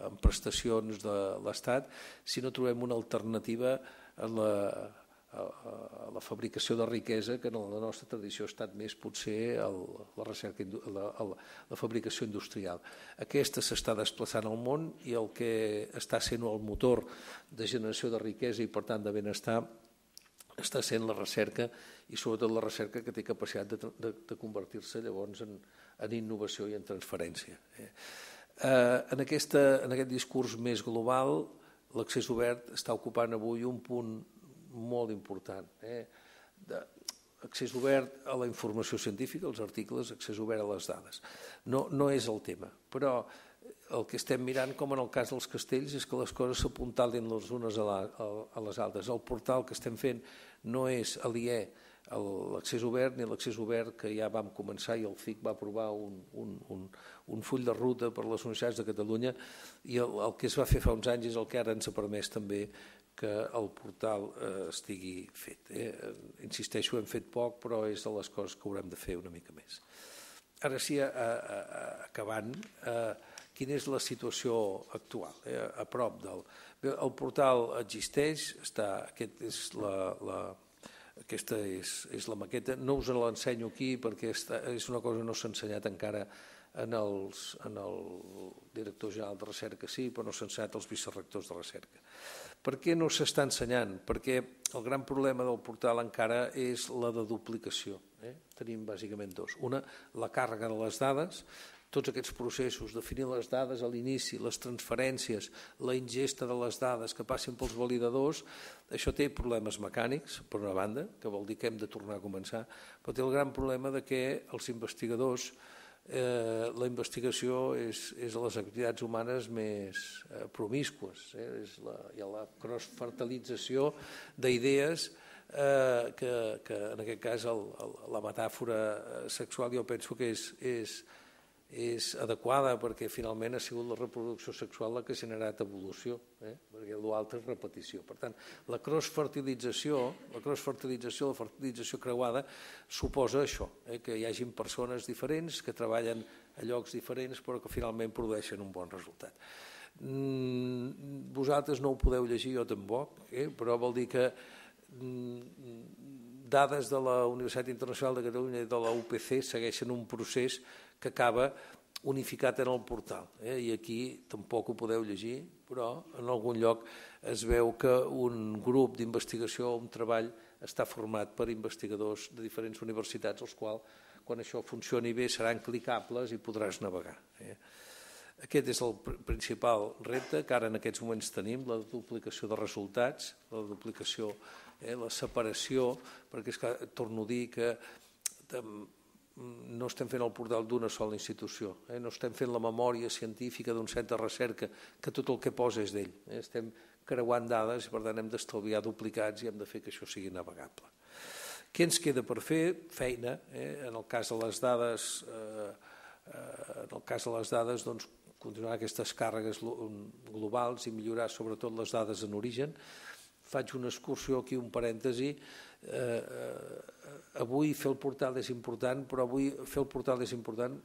en prestacions de l'Estat, si no trobem una alternativa a la fabricació de riquesa, que en la nostra tradició ha estat més potser la fabricació industrial. Aquesta s'està desplaçant al món i el que està sent el motor de generació de riquesa i, per tant, de benestar està sent la recerca i sobretot la recerca que té capacitat de convertir-se llavors en innovació i en transferència. En aquest discurs més global l'accés obert està ocupant avui un punt molt important. Accés obert a la informació científica, als articles, accés obert a les dades. No és el tema, però el que estem mirant, com en el cas dels castells, és que les coses s'apuntalin les unes a les altres. El portal que estem fent no és aliè a l'accés obert ni l'accés obert que ja vam començar i el C I C va aprovar un full de ruta per a les universitats de Catalunya i el que es va fer fa uns anys és el que ara ens ha permès també que el portal estigui fet. Insisteixo, hem fet poc, però és de les coses que haurem de fer una mica més. Ara sí, acabant, quina és la situació actual? A prop del... El portal existeix, aquesta és la maqueta, no us l'ensenyo aquí perquè és una cosa que no s'ha ensenyat encara en el director general de recerca, sí, però no s'ha ensenyat als vicerectors de recerca. Per què no s'està ensenyant? Perquè el gran problema del portal encara és la de duplicació. Tenim bàsicament dos. Una, la càrrega de les dades, tots aquests processos, definir les dades a l'inici, les transferències, la ingesta de les dades que passin pels validadors, això té problemes mecànics, per una banda, que vol dir que hem de tornar a començar, però té el gran problema de que els investigadors, la investigació és a les activitats humanes més promiscues, és la cross-fertilització d'idees que en aquest cas la metàfora sexual jo penso que és... és adequada perquè finalment ha sigut la reproducció sexual la que ha generat evolució, perquè l'altre és repetició. Per tant, la cross-fertilització, la fertilització creuada, suposa això, que hi hagin persones diferents que treballen a llocs diferents però que finalment produeixen un bon resultat. Vosaltres no ho podeu llegir, jo tampoc, però vol dir que dades de la Universitat Internacional de Catalunya i de la U P C segueixen un procés que acaba unificat en el portal. I aquí tampoc ho podeu llegir, però en algun lloc es veu que un grup d'investigació o un treball està format per investigadors de diferents universitats, els quals, quan això funcioni bé, seran clicables i podràs navegar. Aquest és el principal repte que ara en aquests moments tenim, la duplicació de resultats, la duplicació, la separació, perquè és que torno a dir que no estem fent el portal d'una sola institució, no estem fent la memòria científica d'un centre de recerca, que tot el que posa és d'ell. Estem creuant dades i per tant hem d'estalviar duplicats i hem de fer que això sigui navegable. Què ens queda per fer? Feina. En el cas de les dades, en el cas de les dades doncs, continuar aquestes càrregues globals i millorar sobretot les dades en origen. Faig una excursió aquí, un parèntesi. Avui fer el portal és important, però avui fer el portal és important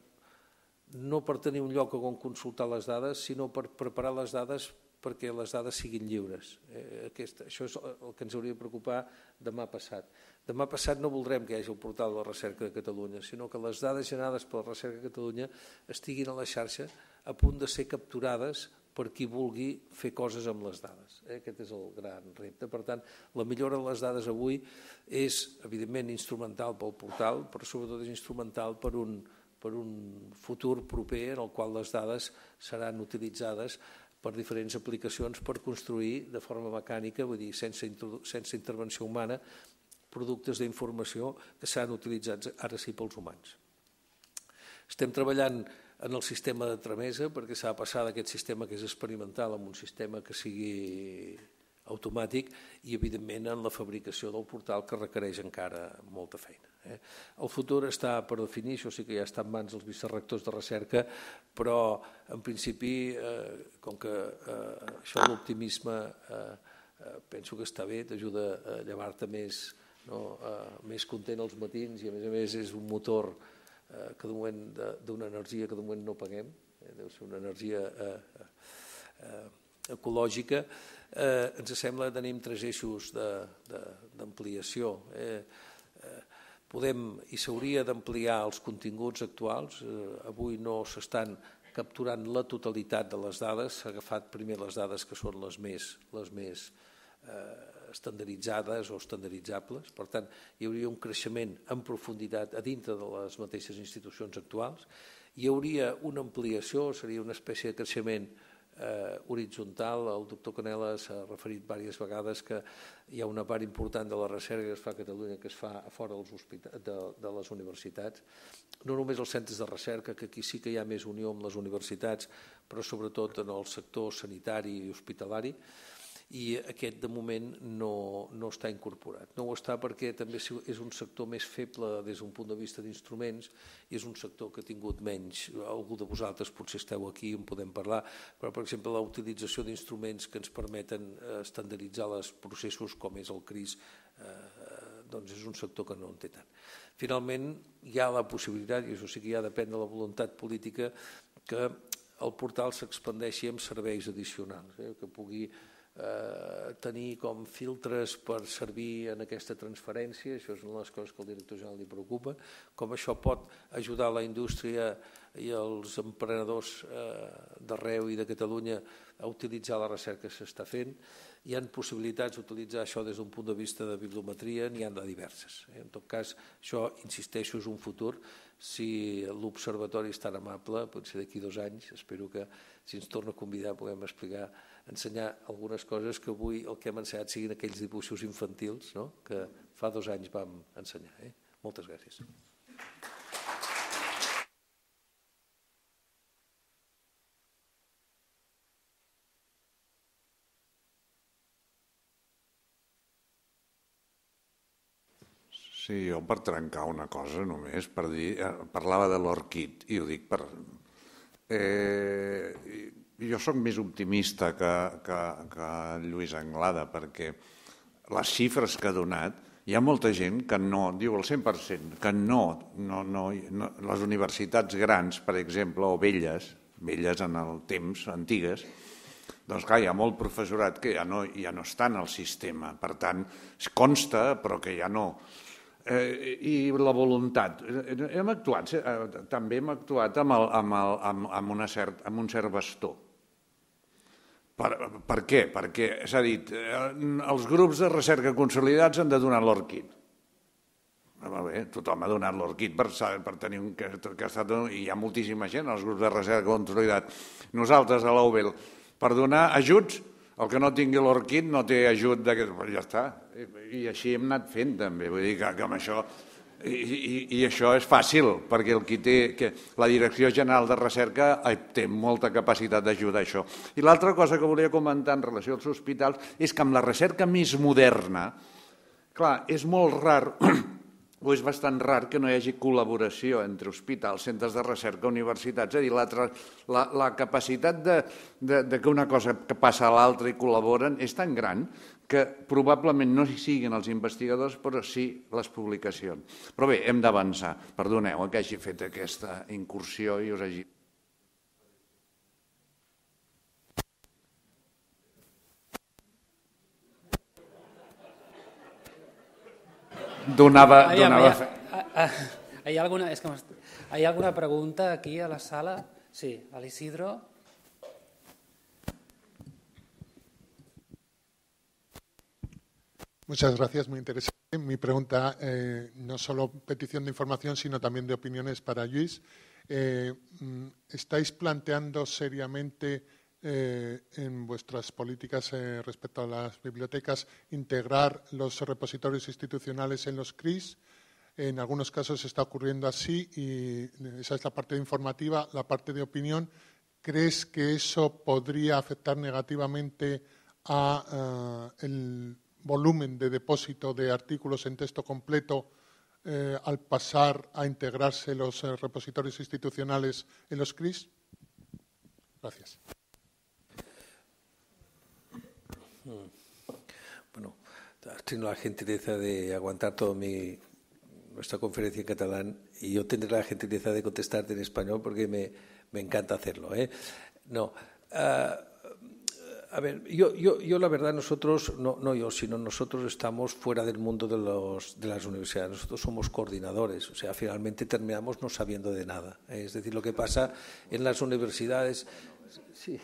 no per tenir un lloc on consultar les dades, sinó per preparar les dades perquè les dades siguin lliures. Això és el que ens hauria de preocupar demà passat. Demà passat no voldrem que hi hagi el portal de la recerca de Catalunya, sinó que les dades generades per la recerca de Catalunya estiguin a la xarxa a punt de ser capturades per qui vulgui fer coses amb les dades. Aquest és el gran repte. Per tant, la millora de les dades avui és, evidentment, instrumental pel portal, però sobretot és instrumental per un futur proper en el qual les dades seran utilitzades per diferents aplicacions per construir de forma mecànica, vull dir, sense intervenció humana, productes d'informació que s'han utilitzat ara sí pels humans. Estem treballant en el sistema de tramesa, perquè s'ha de passar d'aquest sistema que és experimental a un sistema que sigui automàtic i, evidentment, en la fabricació del portal que requereix encara molta feina. El futur està per definir, això sí que ja està en mans dels vicerectors de recerca, però, en principi, com que això l'optimisme penso que està bé, t'ajuda a llevar-te més content als matins i, a més a més, és un motor d'una energia que de moment no paguem, deu ser una energia ecològica. Ens sembla que tenim tres eixos d'ampliació. Podem i s'hauria d'ampliar els continguts actuals. Avui no s'estan capturant la totalitat de les dades, s'ha agafat primer les dades que són les més estandarditzades o estandarditzables. Per tant, hi hauria un creixement en profunditat a dintre de les mateixes institucions actuals. Hi hauria una ampliació, seria una espècie de creixement horitzontal. El doctor Canela s'ha referit diverses vegades que hi ha una part important de la recerca que es fa a Catalunya que es fa a fora de les universitats, no només als centres de recerca, que aquí sí que hi ha més unió amb les universitats, però sobretot en el sector sanitari i hospitalari, i aquest de moment no està incorporat. No ho està perquè també és un sector més feble des d'un punt de vista d'instruments i és un sector que ha tingut menys. Algú de vosaltres potser esteu aquí i en podem parlar, però per exemple la utilització d'instruments que ens permeten estandarditzar els processos com és el CRIS doncs és un sector que no en té tant. Finalment hi ha la possibilitat, i això sí que ja depèn de la voluntat política, que el portal s'expandeixi amb serveis addicionals, que pugui tenir com filtres per servir en aquesta transferència, això és una de les coses que el director general li preocupa, com això pot ajudar la indústria i els emprenedors d'arreu i de Catalunya a utilitzar la recerca que s'està fent. Hi ha possibilitats d'utilitzar això des d'un punt de vista de bibliometria, n'hi ha de diverses. En tot cas, això, insisteixo, és un futur. Si l'observatori és tan amable, potser d'aquí dos anys, espero que si ens torna a convidar puguem explicar ensenyar algunes coses que avui el que hem ensenyat siguin aquells dibuixos infantils que fa dos anys vam ensenyar. Moltes gràcies. Sí, jo per trencar una cosa només, per dir, parlava de l'ORCID i ho dic per... Jo soc més optimista que Lluís Anglada perquè les xifres que ha donat, hi ha molta gent que no, diu el cent per cent, que no, les universitats grans, per exemple, o velles, velles en el temps, antigues, doncs clar, hi ha molt professorat que ja no està en el sistema, per tant, consta però que ja no... I la voluntat. Hem actuat, també hem actuat amb un cert bastó. Per què? Perquè s'ha dit, els grups de recerca consolidats han de donar l'ORCID. Tothom ha donat l'ORCID per tenir un casat i hi ha moltíssima gent als grups de recerca consolidats. Nosaltres a l'O B E L per donar ajuts, el que no tingui l'ORCID no té ajut d'aquest... Ja està. I així hem anat fent també. Vull dir que amb això... I això és fàcil, perquè el que té... La Direcció General de Recerca té molta capacitat d'ajudar a això. I l'altra cosa que volia comentar en relació als hospitals és que amb la recerca més moderna, clar, és molt rar, o és bastant rar que no hi hagi col·laboració entre hospitals, centres de recerca, universitats, és a dir, la capacitat que una cosa que passa a l'altra i col·laboren és tan gran que probablement no hi siguin els investigadors, però sí les publicacions. Però bé, hem d'avançar. Perdoneu que hagi fet aquesta incursió i us hagi... Donava... Hi ha alguna pregunta aquí a la sala? Sí, a l'Isidro. Muchas gracias, muy interesante. Mi pregunta, eh, no solo petición de información, sino también de opiniones para Lluís. Eh, ¿Estáis planteando seriamente eh, en vuestras políticas eh, respecto a las bibliotecas integrar los repositorios institucionales en los CRIS? En algunos casos está ocurriendo así y esa es la parte informativa, la parte de opinión. ¿Crees que eso podría afectar negativamente a, a el volumen de depósito de artículos en texto completo eh, al pasar a integrarse los repositorios institucionales en los CRIS? Gracias. Bueno, has tenido la gentileza de aguantar toda mi, nuestra conferencia en catalán y yo tendré la gentileza de contestarte en español porque me, me encanta hacerlo, ¿eh? No. Uh, A ver, yo, yo, yo la verdad, nosotros, no, no yo, sino nosotros estamos fuera del mundo de, los, de las universidades. Nosotros somos coordinadores, o sea, finalmente terminamos no sabiendo de nada. Es decir, lo que pasa en las universidades... Sí.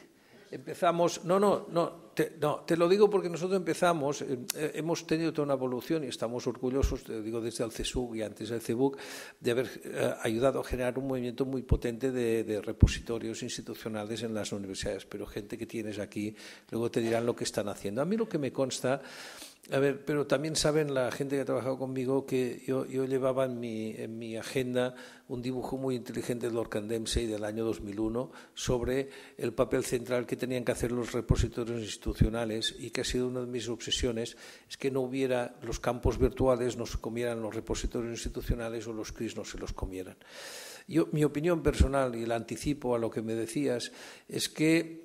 empezamos... No, no, no te, no, te lo digo porque nosotros empezamos, eh, hemos tenido toda una evolución y estamos orgullosos, te digo, desde el C S U C y antes del C B U C, de haber eh, ayudado a generar un movimiento muy potente de, de repositorios institucionales en las universidades. Pero gente que tienes aquí, luego te dirán lo que están haciendo. A mí lo que me consta... A ver, pero también saben la gente que ha trabajado conmigo que yo, yo llevaba en mi, en mi agenda un dibujo muy inteligente de Lord Condemsey del año dos mil uno sobre el papel central que tenían que hacer los repositorios institucionales y que ha sido una de mis obsesiones, es que no hubiera los campos virtuales, no se comieran los repositorios institucionales o los C R I S no se los comieran. Yo, mi opinión personal, y la anticipo a lo que me decías, es que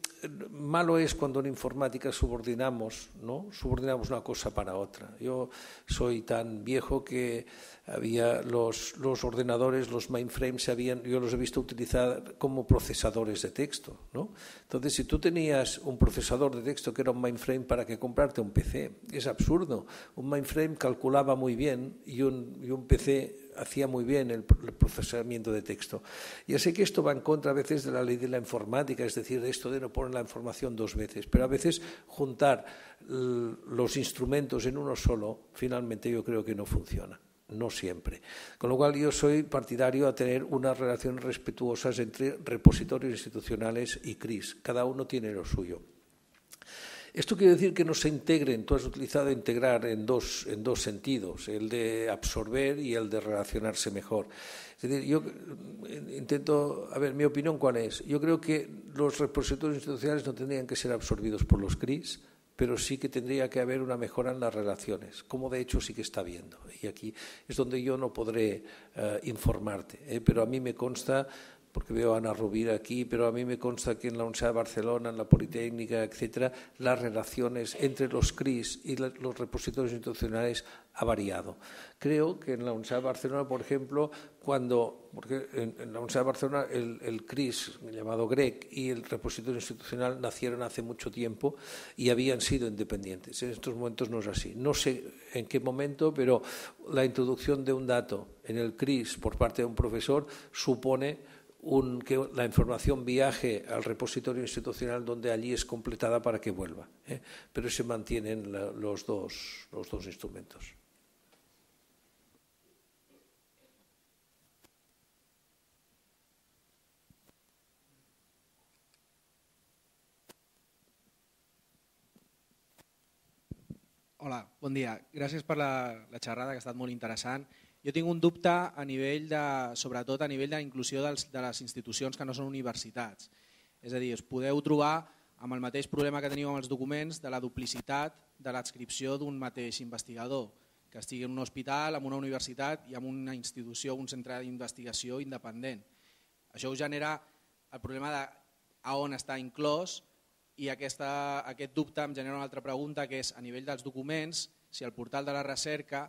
malo es cuando en informática subordinamos, ¿no? Subordinamos una cosa para otra. Yo soy tan viejo que había los, los ordenadores, los mainframes, se habían, yo los he visto utilizar como procesadores de texto, ¿no? Entonces, si tú tenías un procesador de texto que era un mainframe, ¿para qué comprarte un P C? Es absurdo. Un mainframe calculaba muy bien y un, y un P C... hacía muy bien el procesamiento de texto. Ya sé que esto va en contra a veces de la ley de la informática, es decir, de esto de no poner la información dos veces, pero a veces juntar los instrumentos en uno solo, finalmente yo creo que no funciona, no siempre. Con lo cual yo soy partidario a tener unas relaciones respetuosas entre repositorios institucionales y C R I S, cada uno tiene lo suyo. Esto quiere decir que no se integren, tú has utilizado integrar en dos, en dos sentidos, el de absorber y el de relacionarse mejor. Es decir, yo intento, a ver, mi opinión cuál es. Yo creo que los repositorios institucionales no tendrían que ser absorbidos por los C R I S, pero sí que tendría que haber una mejora en las relaciones, como de hecho sí que está habiendo. Y aquí es donde yo no podré eh, informarte, eh, pero a mí me consta... porque veo a Ana Rovira aquí, pero a mí me consta que en la Universidad de Barcelona, en la Politécnica, etcétera, las relaciones entre los C R I S y los repositorios institucionales ha variado. Creo que en la Universidad de Barcelona, por ejemplo, cuando, porque en, en la Universidad de Barcelona el, el C R I S, llamado GREC, y el repositorio institucional nacieron hace mucho tiempo y habían sido independientes. En estos momentos no es así. No sé en qué momento, pero la introducción de un dato en el C R I S por parte de un profesor supone... Un, que la información viaje al repositorio institucional donde allí es completada para que vuelva, ¿eh? Pero se mantienen la, los, dos, los dos instrumentos. Hola, bon dia. Gràcies per la, la xerrada, que ha estat molt interessant. Jo tinc un dubte a nivell de, sobretot a nivell de la inclusió dels, de les institucions que no són universitats. És a dir, us podeu trobar amb el mateix problema que teniu amb els documents de la duplicitat de l'adscripció d'un mateix investigador, que estigui en un hospital, en una universitat i en una institució, un centre d'investigació independent. Això us genera el problema de a on està inclòs i aquesta, aquest dubte em genera una altra pregunta, que és a nivell dels documents, si el portal de la recerca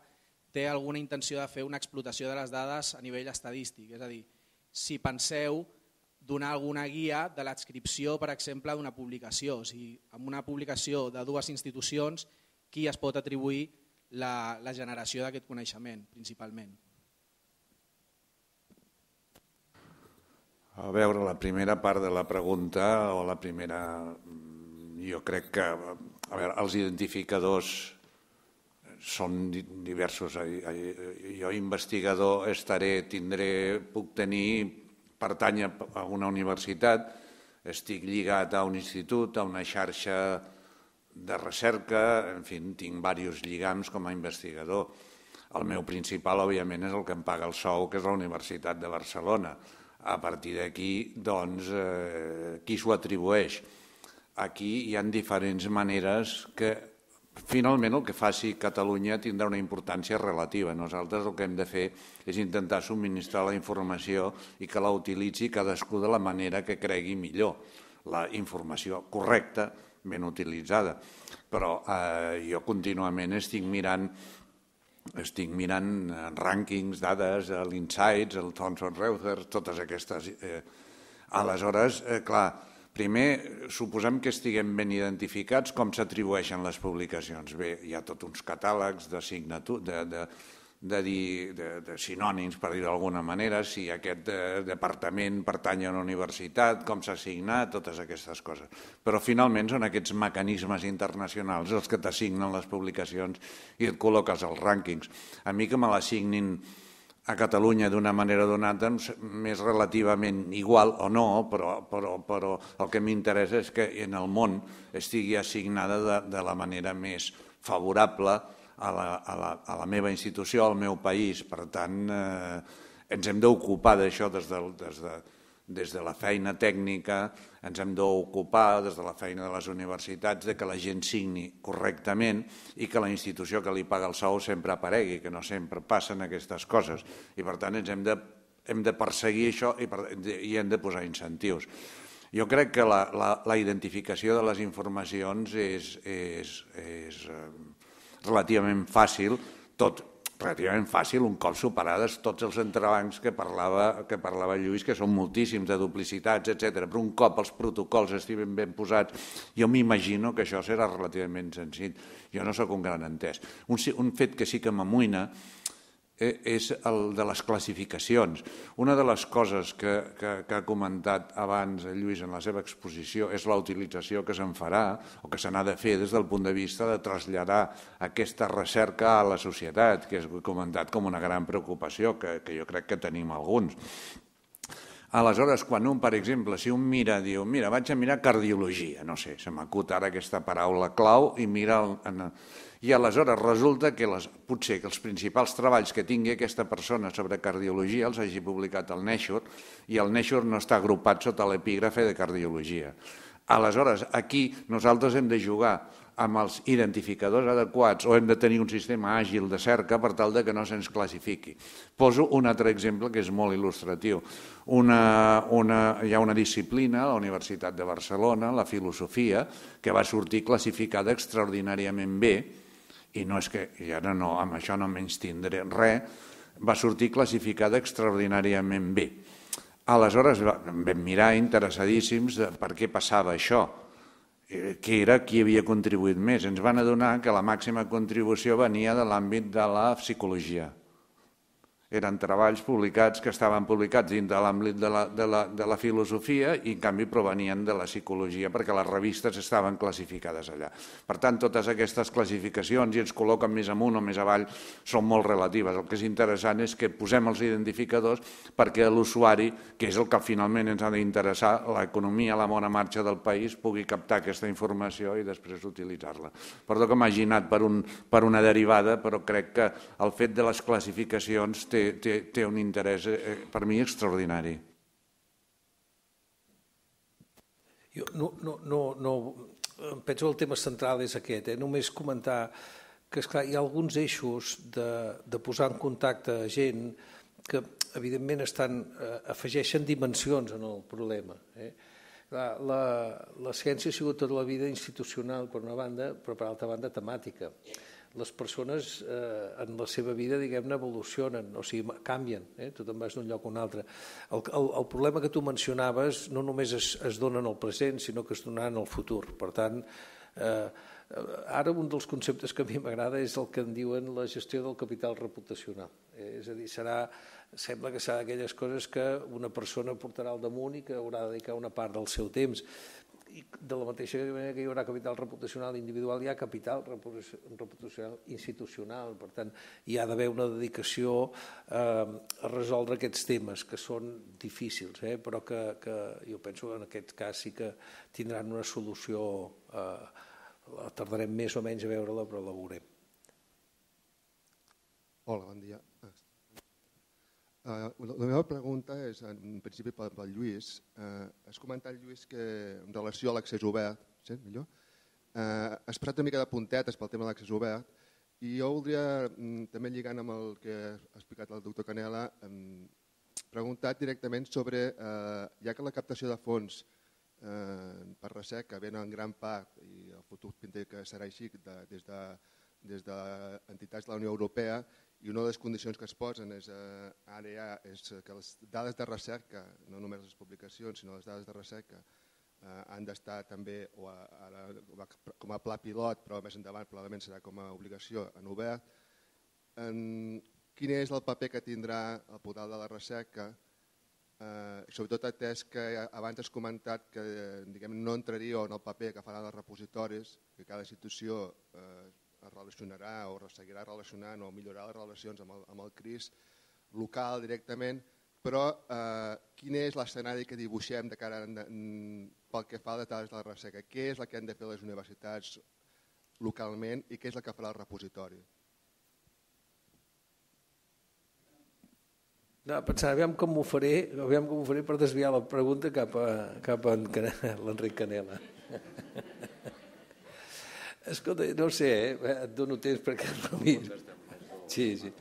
té alguna intenció de fer una explotació de les dades a nivell estadístic. És a dir, si penseu donar alguna guia de l'adscripció, per exemple, d'una publicació. O sigui, amb una publicació de dues institucions, qui es pot atribuir la, la generació d'aquest coneixement, principalment? A veure, la primera part de la pregunta, o la primera... Jo crec que a veure, els identificadors són diversos. Jo, investigador, estaré, tindré, puc tenir, pertany a una universitat, estic lligat a un institut, a una xarxa de recerca, en fi, tinc diversos lligams com a investigador. El meu principal, òbviament, és el que em paga el sou, que és la Universitat de Barcelona. A partir d'aquí, doncs, qui s'ho atribueix? Aquí hi ha diferents maneres que finalment el que faci Catalunya tindrà una importància relativa. Nosaltres el que hem de fer és intentar subministrar la informació i que la utilitzi cadascú de la manera que cregui millor. La informació correcta, ben utilitzada. Però jo contínuament estic mirant estic mirant rànquings, dades, l'Insights, el Thomson Reuters, totes aquestes... Aleshores, clar... Primer, suposem que estiguem ben identificats com s'atribueixen les publicacions. Bé, hi ha tots uns catàlegs de de sinònims, per dir-ho d'alguna manera, si aquest departament pertany a una universitat, com s'ha assignat, totes aquestes coses. Però finalment són aquests mecanismes internacionals els que t'assignen les publicacions i et col·loques als rànquings. A mi que me l'assignin a Catalunya d'una manera o d'una altra m'és relativament igual o no, però el que m'interessa és que en el món estigui assignada de la manera més favorable a la meva institució, al meu país. Per tant, ens hem d'ocupar d'això des de la feina tècnica, ens hem d'ocupar des de la feina de les universitats que la gent signi correctament i que la institució que li paga el sou sempre aparegui, que no sempre passen aquestes coses. I per tant, ens hem de perseguir això i hem de posar incentius. Jo crec que la identificació de les informacions és relativament fàcil, tot relativament fàcil, un cop superades tots els entrebancs que parlava Lluís, que són moltíssims, de duplicitats, etcètera. Però un cop els protocols estiguin ben posats, jo m'imagino que això serà relativament senzill. Jo no sóc un gran entès. Un fet que sí que m'amoïna és el de les classificacions. Una de les coses que ha comentat abans Lluís en la seva exposició és la utilització que se'n farà o que se n'ha de fer des del punt de vista de traslladar aquesta recerca a la societat, que és comentat com una gran preocupació, que jo crec que tenim alguns. Aleshores, quan un, per exemple, si un mira, diu, mira, vaig a mirar cardiologia, no sé, se m'acut ara aquesta paraula clau i mira... I aleshores resulta que potser que els principals treballs que tingui aquesta persona sobre cardiologia els hagi publicat al Nature i el Nature no està agrupat sota l'epígrafe de cardiologia. Aleshores, aquí nosaltres hem de jugar amb els identificadors adequats o hem de tenir un sistema àgil de cerca per tal que no se'ns classifiqui. Poso un altre exemple que és molt il·lustratiu. Hi ha una disciplina a la Universitat de Barcelona, la filosofia, que va sortir classificada extraordinàriament bé, i no és que, i ara no, amb això no menys tindré res, va sortir classificada extraordinàriament bé. Aleshores vam mirar interessadíssims per què passava això, que era qui havia contribuït més. Ens van adonar que la màxima contribució venia de l'àmbit de la psicologia. Eren treballs publicats que estaven publicats dins de l'àmbit de la filosofia i, en canvi, provenien de la psicologia perquè les revistes estaven classificades allà. Per tant, totes aquestes classificacions, i ens col·loquen més amunt o més avall, són molt relatives. El que és interessant és que posem els identificadors perquè l'usuari, que és el que finalment ens ha d'interessar, l'economia, la bona marxa del país, pugui captar aquesta informació i després utilitzar-la. Perdó que m'hagi anat per una derivada, però crec que el fet de les classificacions té té un interès, per mi, extraordinari. Penso que el tema central és aquest. Només comentar que, esclar, hi ha alguns eixos de posar en contacte gent que, evidentment, afegeixen dimensions en el problema. La ciència ha sigut tota la vida institucional, per una banda, però per altra banda temàtica. Les persones en la seva vida, diguem-ne, evolucionen, o sigui, canvien, tu te'n vas d'un lloc a un altre. El problema que tu mencionaves no només es dona en el present, sinó que es donarà en el futur. Per tant, ara un dels conceptes que a mi m'agrada és el que en diuen la gestió del capital reputacional. És a dir, sembla que serà d'aquelles coses que una persona portarà al damunt i que haurà de dedicar una part del seu temps. De la mateixa manera que hi haurà capital reputacional individual, hi ha capital reputacional institucional. Per tant, hi ha d'haver una dedicació a resoldre aquests temes, que són difícils, però que jo penso que en aquest cas sí que tindran una solució. Tardarem més o menys a veure-la, però la veurem. Hola, bon dia. La meva pregunta és, en principi, pel Lluís. Has comentat, Lluís, que en relació a l'accés obert, has parat una mica de puntetes pel tema de l'accés obert i jo voldria, també lligant amb el que ha explicat el doctor Canela, preguntar directament sobre, ja que la captació de fons per recerca ve en gran part, i el futur pinta que serà així, des d'entitats de la Unió Europea, i una de les condicions que es posen és que les dades de recerca, no només les publicacions, sinó les dades de recerca, han d'estar també, com a pla pilot, però més endavant probablement serà com a obligació, en obert. quin és el paper que tindrà el portal de la recerca, sobretot atès que abans has comentat que no entraria en el paper que faran els repositoris, que cada institució es relacionarà o seguirà relacionant o millorarà les relacions amb el C R I S local directament, però quin és l'escenari que dibuixem de cara pel que fa a detalls de la recerca? Què és el que han de fer les universitats localment i què és el que farà el repositori? Anava pensant, aviam com ho faré per desviar la pregunta cap a l'Enric Canela. Escolta, no ho sé, et dono temps perquè et remis. Sí, sí.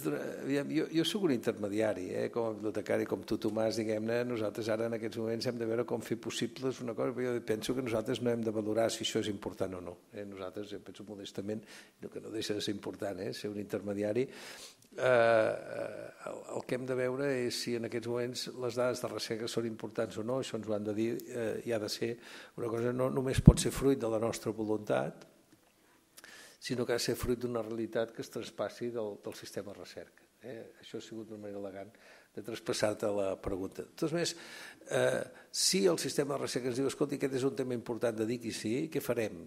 Jo sóc un intermediari, com a bibliotecari, com tu, Tomàs, diguem-ne, nosaltres ara en aquests moments hem de veure com fer possibles una cosa, però jo penso que nosaltres no hem de valorar si això és important o no. Nosaltres, jo penso modestament, que no deixa de ser important, ser un intermediari, el que hem de veure és si en aquests moments les dades de recerca són importants o no, això ens ho han de dir i ha de ser una cosa, no només pot ser fruit de la nostra voluntat, sinó que ha de ser fruit d'una realitat que es traspassi del sistema de recerca. Això ha sigut una manera elegant de traspassar-te la pregunta. De totes maneres, si el sistema de recerca ens diu escolta, aquest és un tema important, dediqui-hi, sí, què farem?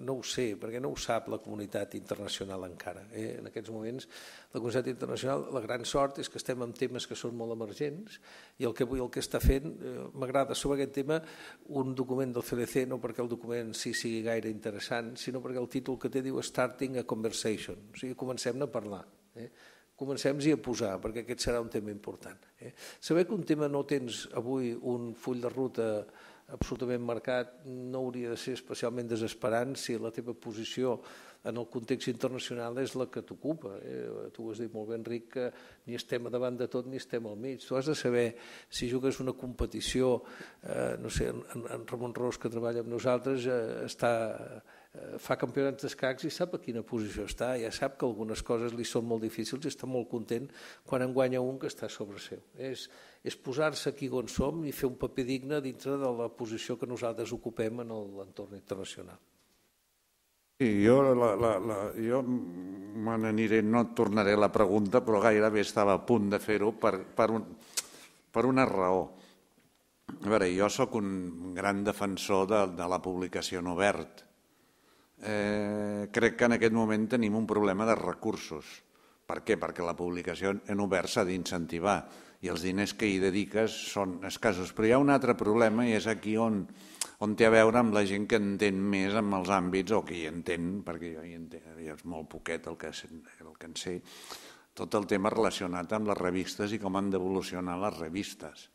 No ho sé, perquè no ho sap la comunitat internacional encara. En aquests moments, la comunitat internacional, la gran sort és que estem en temes que són molt emergents i el que avui el que està fent, m'agrada sobre aquest tema, un document del C D C, no perquè el document sí sigui gaire interessant, sinó perquè el títol que té diu Starting a Conversation, o sigui, comencem-ne a parlar. Comencem-hi a posar, perquè aquest serà un tema important. Saber que un tema no tens avui un full de ruta absolutament marcat no hauria de ser especialment desesperant si la teva posició en el context internacional és la que t'ocupa. Tu ho has dit molt bé, Enric, que ni estem a davant de tot ni estem al mig. Tu has de saber si jugues una competició, no sé, en Ramon Ros, que treballa amb nosaltres, està... fa campionats d'escacs i sap a quina posició està, ja sap que algunes coses li són molt difícils i està molt content quan en guanya un que està sobre seu. És posar-se aquí on som i fer un paper digne dintre de la posició que nosaltres ocupem en l'entorn internacional. Jo me n'aniré, no tornaré a la pregunta, però gairebé estava a punt de fer-ho per una raó. A veure, jo sóc un gran defensor de la publicació en obert. Crec que en aquest moment tenim un problema de recursos. Per què? Perquè la publicació en obert s'ha d'incentivar i els diners que hi dediques són escassos. Però hi ha un altre problema i és aquí on té a veure amb la gent que entén més en els àmbits o que hi entén, perquè jo hi entenc, és molt poquet el que en sé, tot el tema relacionat amb les revistes i com han d'evolucionar les revistes.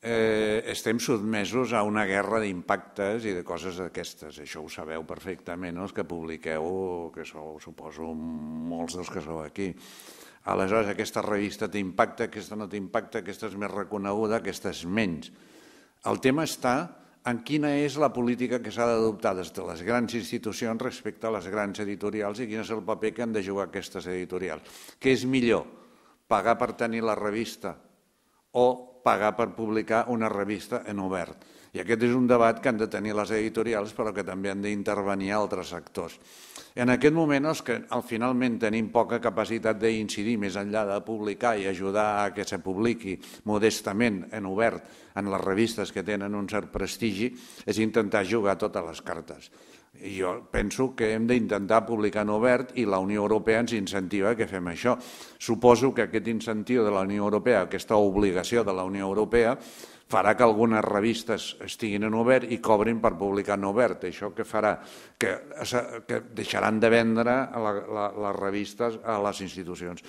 Estem sotmesos a una guerra d'impactes i de coses d'aquestes. Això ho sabeu perfectament els que publiqueu, que suposo molts dels que sou aquí. Aleshores, aquesta revista t'impacta, aquesta no t'impacta, aquesta és més reconeguda, aquesta és menys. El tema està en quina és la política que s'ha d'adoptar des de les grans institucions respecte a les grans editorials i quin és el paper que han de jugar aquestes editorials. Què és millor? Pagar per tenir la revista o pagar per publicar una revista en obert. I aquest és un debat que han de tenir les editorials, però que també han d'intervenir altres sectors. En aquest moment, els que finalment tenim poca capacitat d'incidir més enllà de publicar i ajudar a que se publiqui modestament en obert en les revistes que tenen un cert prestigi, és intentar jugar totes les cartes. Jo penso que hem d'intentar publicar en obert i la Unió Europea ens incentiva que fem això. Suposo que aquest incentiu de la Unió Europea, aquesta obligació de la Unió Europea, farà que algunes revistes estiguin en obert i cobrin per publicar en obert. Això que farà que deixaran de vendre les revistes a les institucions.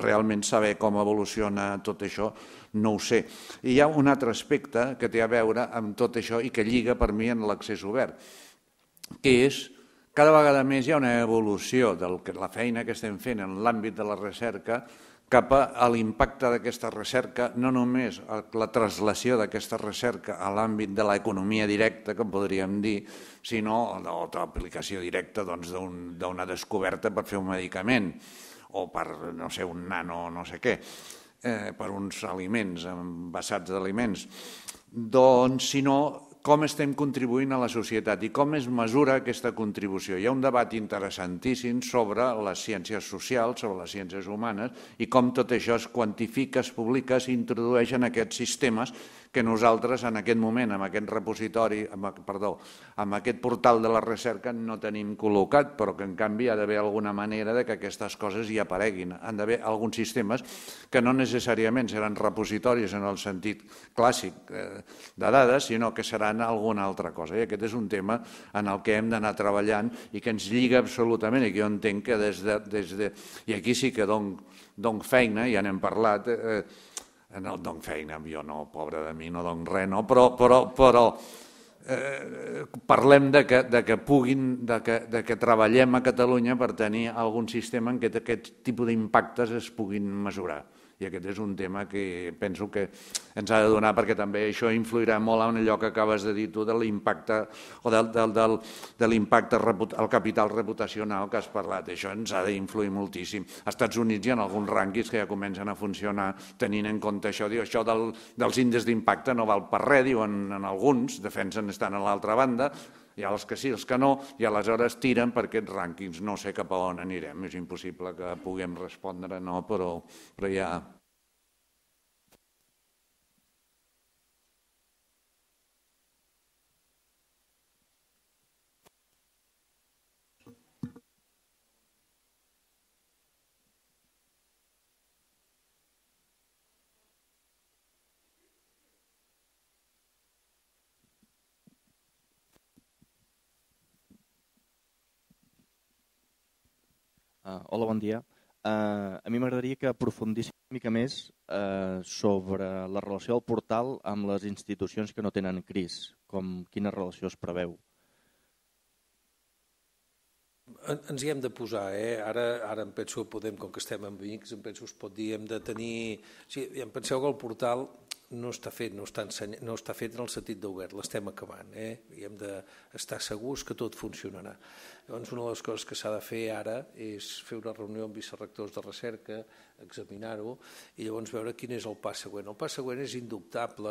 Realment saber com evoluciona tot això no ho sé. I hi ha un altre aspecte que té a veure amb tot això i que lliga per mi en l'accés obert, que és cada vegada més hi ha una evolució de la feina que estem fent en l'àmbit de la recerca cap a l'impacte d'aquesta recerca, no només la traslació d'aquesta recerca a l'àmbit de l'economia directa, que podríem dir, sinó l'aplicació directa d'una descoberta per fer un medicament o per un nano o no sé què, per uns aliments, envasats d'aliments, doncs, sinó com estem contribuint a la societat i com es mesura aquesta contribució. Hi ha un debat interessantíssim sobre les ciències socials, sobre les ciències humanes, i com tot això es quantifica, es publica, s'introdueix en aquests sistemes que nosaltres en aquest moment, en aquest repositori, perdó, en aquest portal de la recerca no tenim col·locat, però que en canvi hi ha d'haver alguna manera que aquestes coses hi apareguin. Han d'haver alguns sistemes que no necessàriament seran repositoris en el sentit clàssic de dades, sinó que seran alguna altra cosa. I aquest és un tema en el que hem d'anar treballant i que ens lliga absolutament, i que jo entenc que des de... I aquí sí que dono feina, ja n'hem parlat, no dono feina, jo no, pobre de mi, no dono res, no, però parlem de que puguin, de que treballem a Catalunya per tenir algun sistema en què aquest tipus d'impactes es puguin mesurar. I aquest és un tema que penso que ens ha de donar, perquè també això influirà molt en allò que acabes de dir tu de l'impacte al capital reputacional que has parlat. Això ens ha d'influir moltíssim. Als Estats Units hi ha alguns rànquings que ja comencen a funcionar tenint en compte això. Diu, això dels índexs d'impacte no val per res, diuen en alguns, defensen estan a l'altra banda, hi ha els que sí, els que no, i aleshores tiren per aquests rànquings. No sé cap a on anirem, és impossible que puguem respondre, no, però ja... Hola, bon dia. A mi m'agradaria que aprofundíssim una mica més sobre la relació del portal amb les institucions que no tenen C R I S, com quina relació es preveu. Ens hi hem de posar. Ara em penso que podem, com que estem amb amics, em penso que es pot dir, hem de tenir... Em penseu que el portal no està fet en el sentit d'obert, l'estem acabant. I hem d'estar segurs que tot funcionarà. Llavors, una de les coses que s'ha de fer ara és fer una reunió amb vicerectors de recerca, examinar-ho i llavors veure quin és el pas següent. El pas següent és indubtable,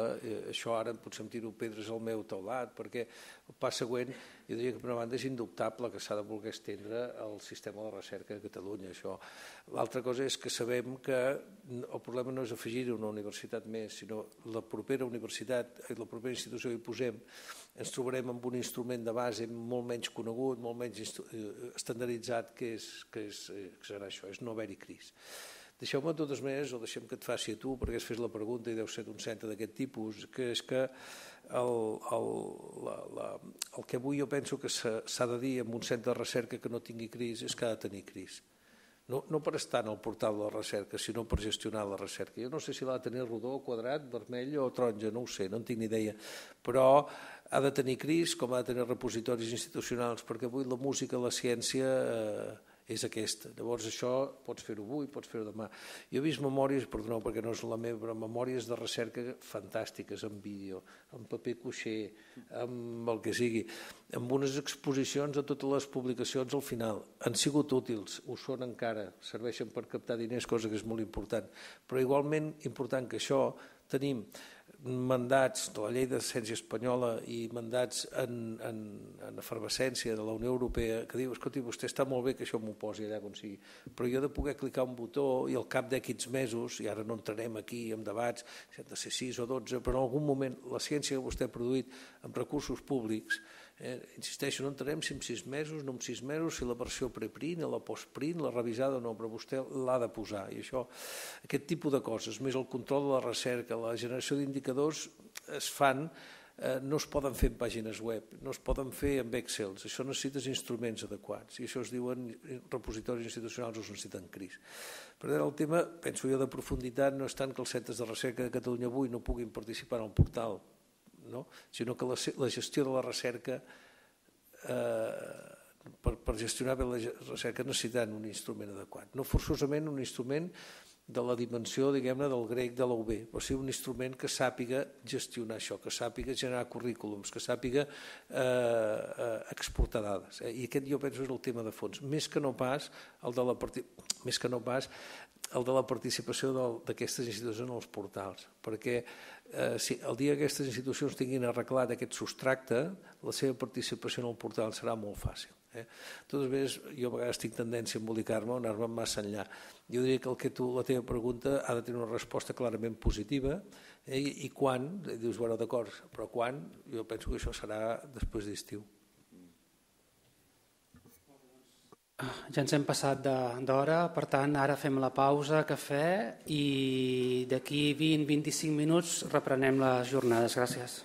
això ara potser em tiro pedres al meu teulat, perquè el pas següent, jo diria que per una banda és indubtable que s'ha de voler estendre el sistema de recerca a Catalunya. L'altra cosa és que sabem que el problema no és afegir-hi una universitat més, sinó la propera universitat, la propera institució que hi posem, ens trobarem amb un instrument de base molt menys conegut, molt menys estandarditzat, que serà això, és no haver-hi C R I S. Deixeu-me, de totes maneres, o deixem que et faci a tu, perquè has fet la pregunta i deu ser d'un centre d'aquest tipus, que és que el que avui jo penso que s'ha de dir en un centre de recerca que no tingui C R I S és que ha de tenir C R I S. No per estar en el portal de la recerca, sinó per gestionar la recerca. Jo no sé si l'ha de tenir rodó, quadrat, vermell o taronja, no ho sé, no en tinc ni idea. Però ha de tenir C R I S, com ha de tenir repositoris institucionals, perquè avui la música, la ciència és aquesta. Llavors això pots fer-ho avui, pots fer-ho demà. Jo he vist memòries, perdoneu perquè no és la meva, però memòries de recerca fantàstiques, en vídeo, en paper coixé, amb el que sigui, amb unes exposicions de totes les publicacions al final. Han sigut útils, ho són encara, serveixen per captar diners, cosa que és molt important. Però igualment important que això, tenim mandats de la llei de ciència espanyola i mandats en efervescència de la Unió Europea que diu, escolti, vostè està molt bé que això m'ho posi allà com sigui, però jo he de poder clicar un botó i al cap d'aquests mesos, i ara no entrarem aquí en debats, si han de ser sis o dotze, però en algun moment la ciència que vostè ha produït amb recursos públics, insisteixo, no entrarem si en sis mesos, no en sis mesos, si la versió preprint, la postprint, la revisada o no, però vostè l'ha de posar. I això, aquest tipus de coses, més el control de la recerca, la generació d'indicadors es fan, no es poden fer en pàgines web, no es poden fer en Excel, això necessites instruments adequats i això es diuen repositoris institucionals o es necessiten C R I S. Per tant, el tema, penso jo, de profunditat no és tant que els centres de recerca de Catalunya avui no puguin participar en el portal, sinó que la gestió de la recerca, per gestionar bé la recerca necessitant un instrument adequat. No forçosament un instrument de la dimensió, diguem-ne, del grec de l'U B, però sí un instrument que sàpiga gestionar això, que sàpiga generar currículums, que sàpiga exportar dades. I aquest jo penso és el tema de fons, més que no pas el de la participació. Més que no pas el de la participació d'aquestes institucions en els portals, perquè el dia que aquestes institucions tinguin arreglat aquest substracte, la seva participació en el portal serà molt fàcil. De totes maneres, jo a vegades tinc tendència a embolicar-me o anar-me massa enllà. Jo diria que la teva pregunta ha de tenir una resposta clarament positiva i quan, dius, bueno, d'acord, però quan, jo penso que això serà després d'estiu. Ja ens hem passat d'hora, per tant, ara fem la pausa, cafè, i d'aquí vint a vint-i-cinc minuts reprenem les jornades. Gràcies.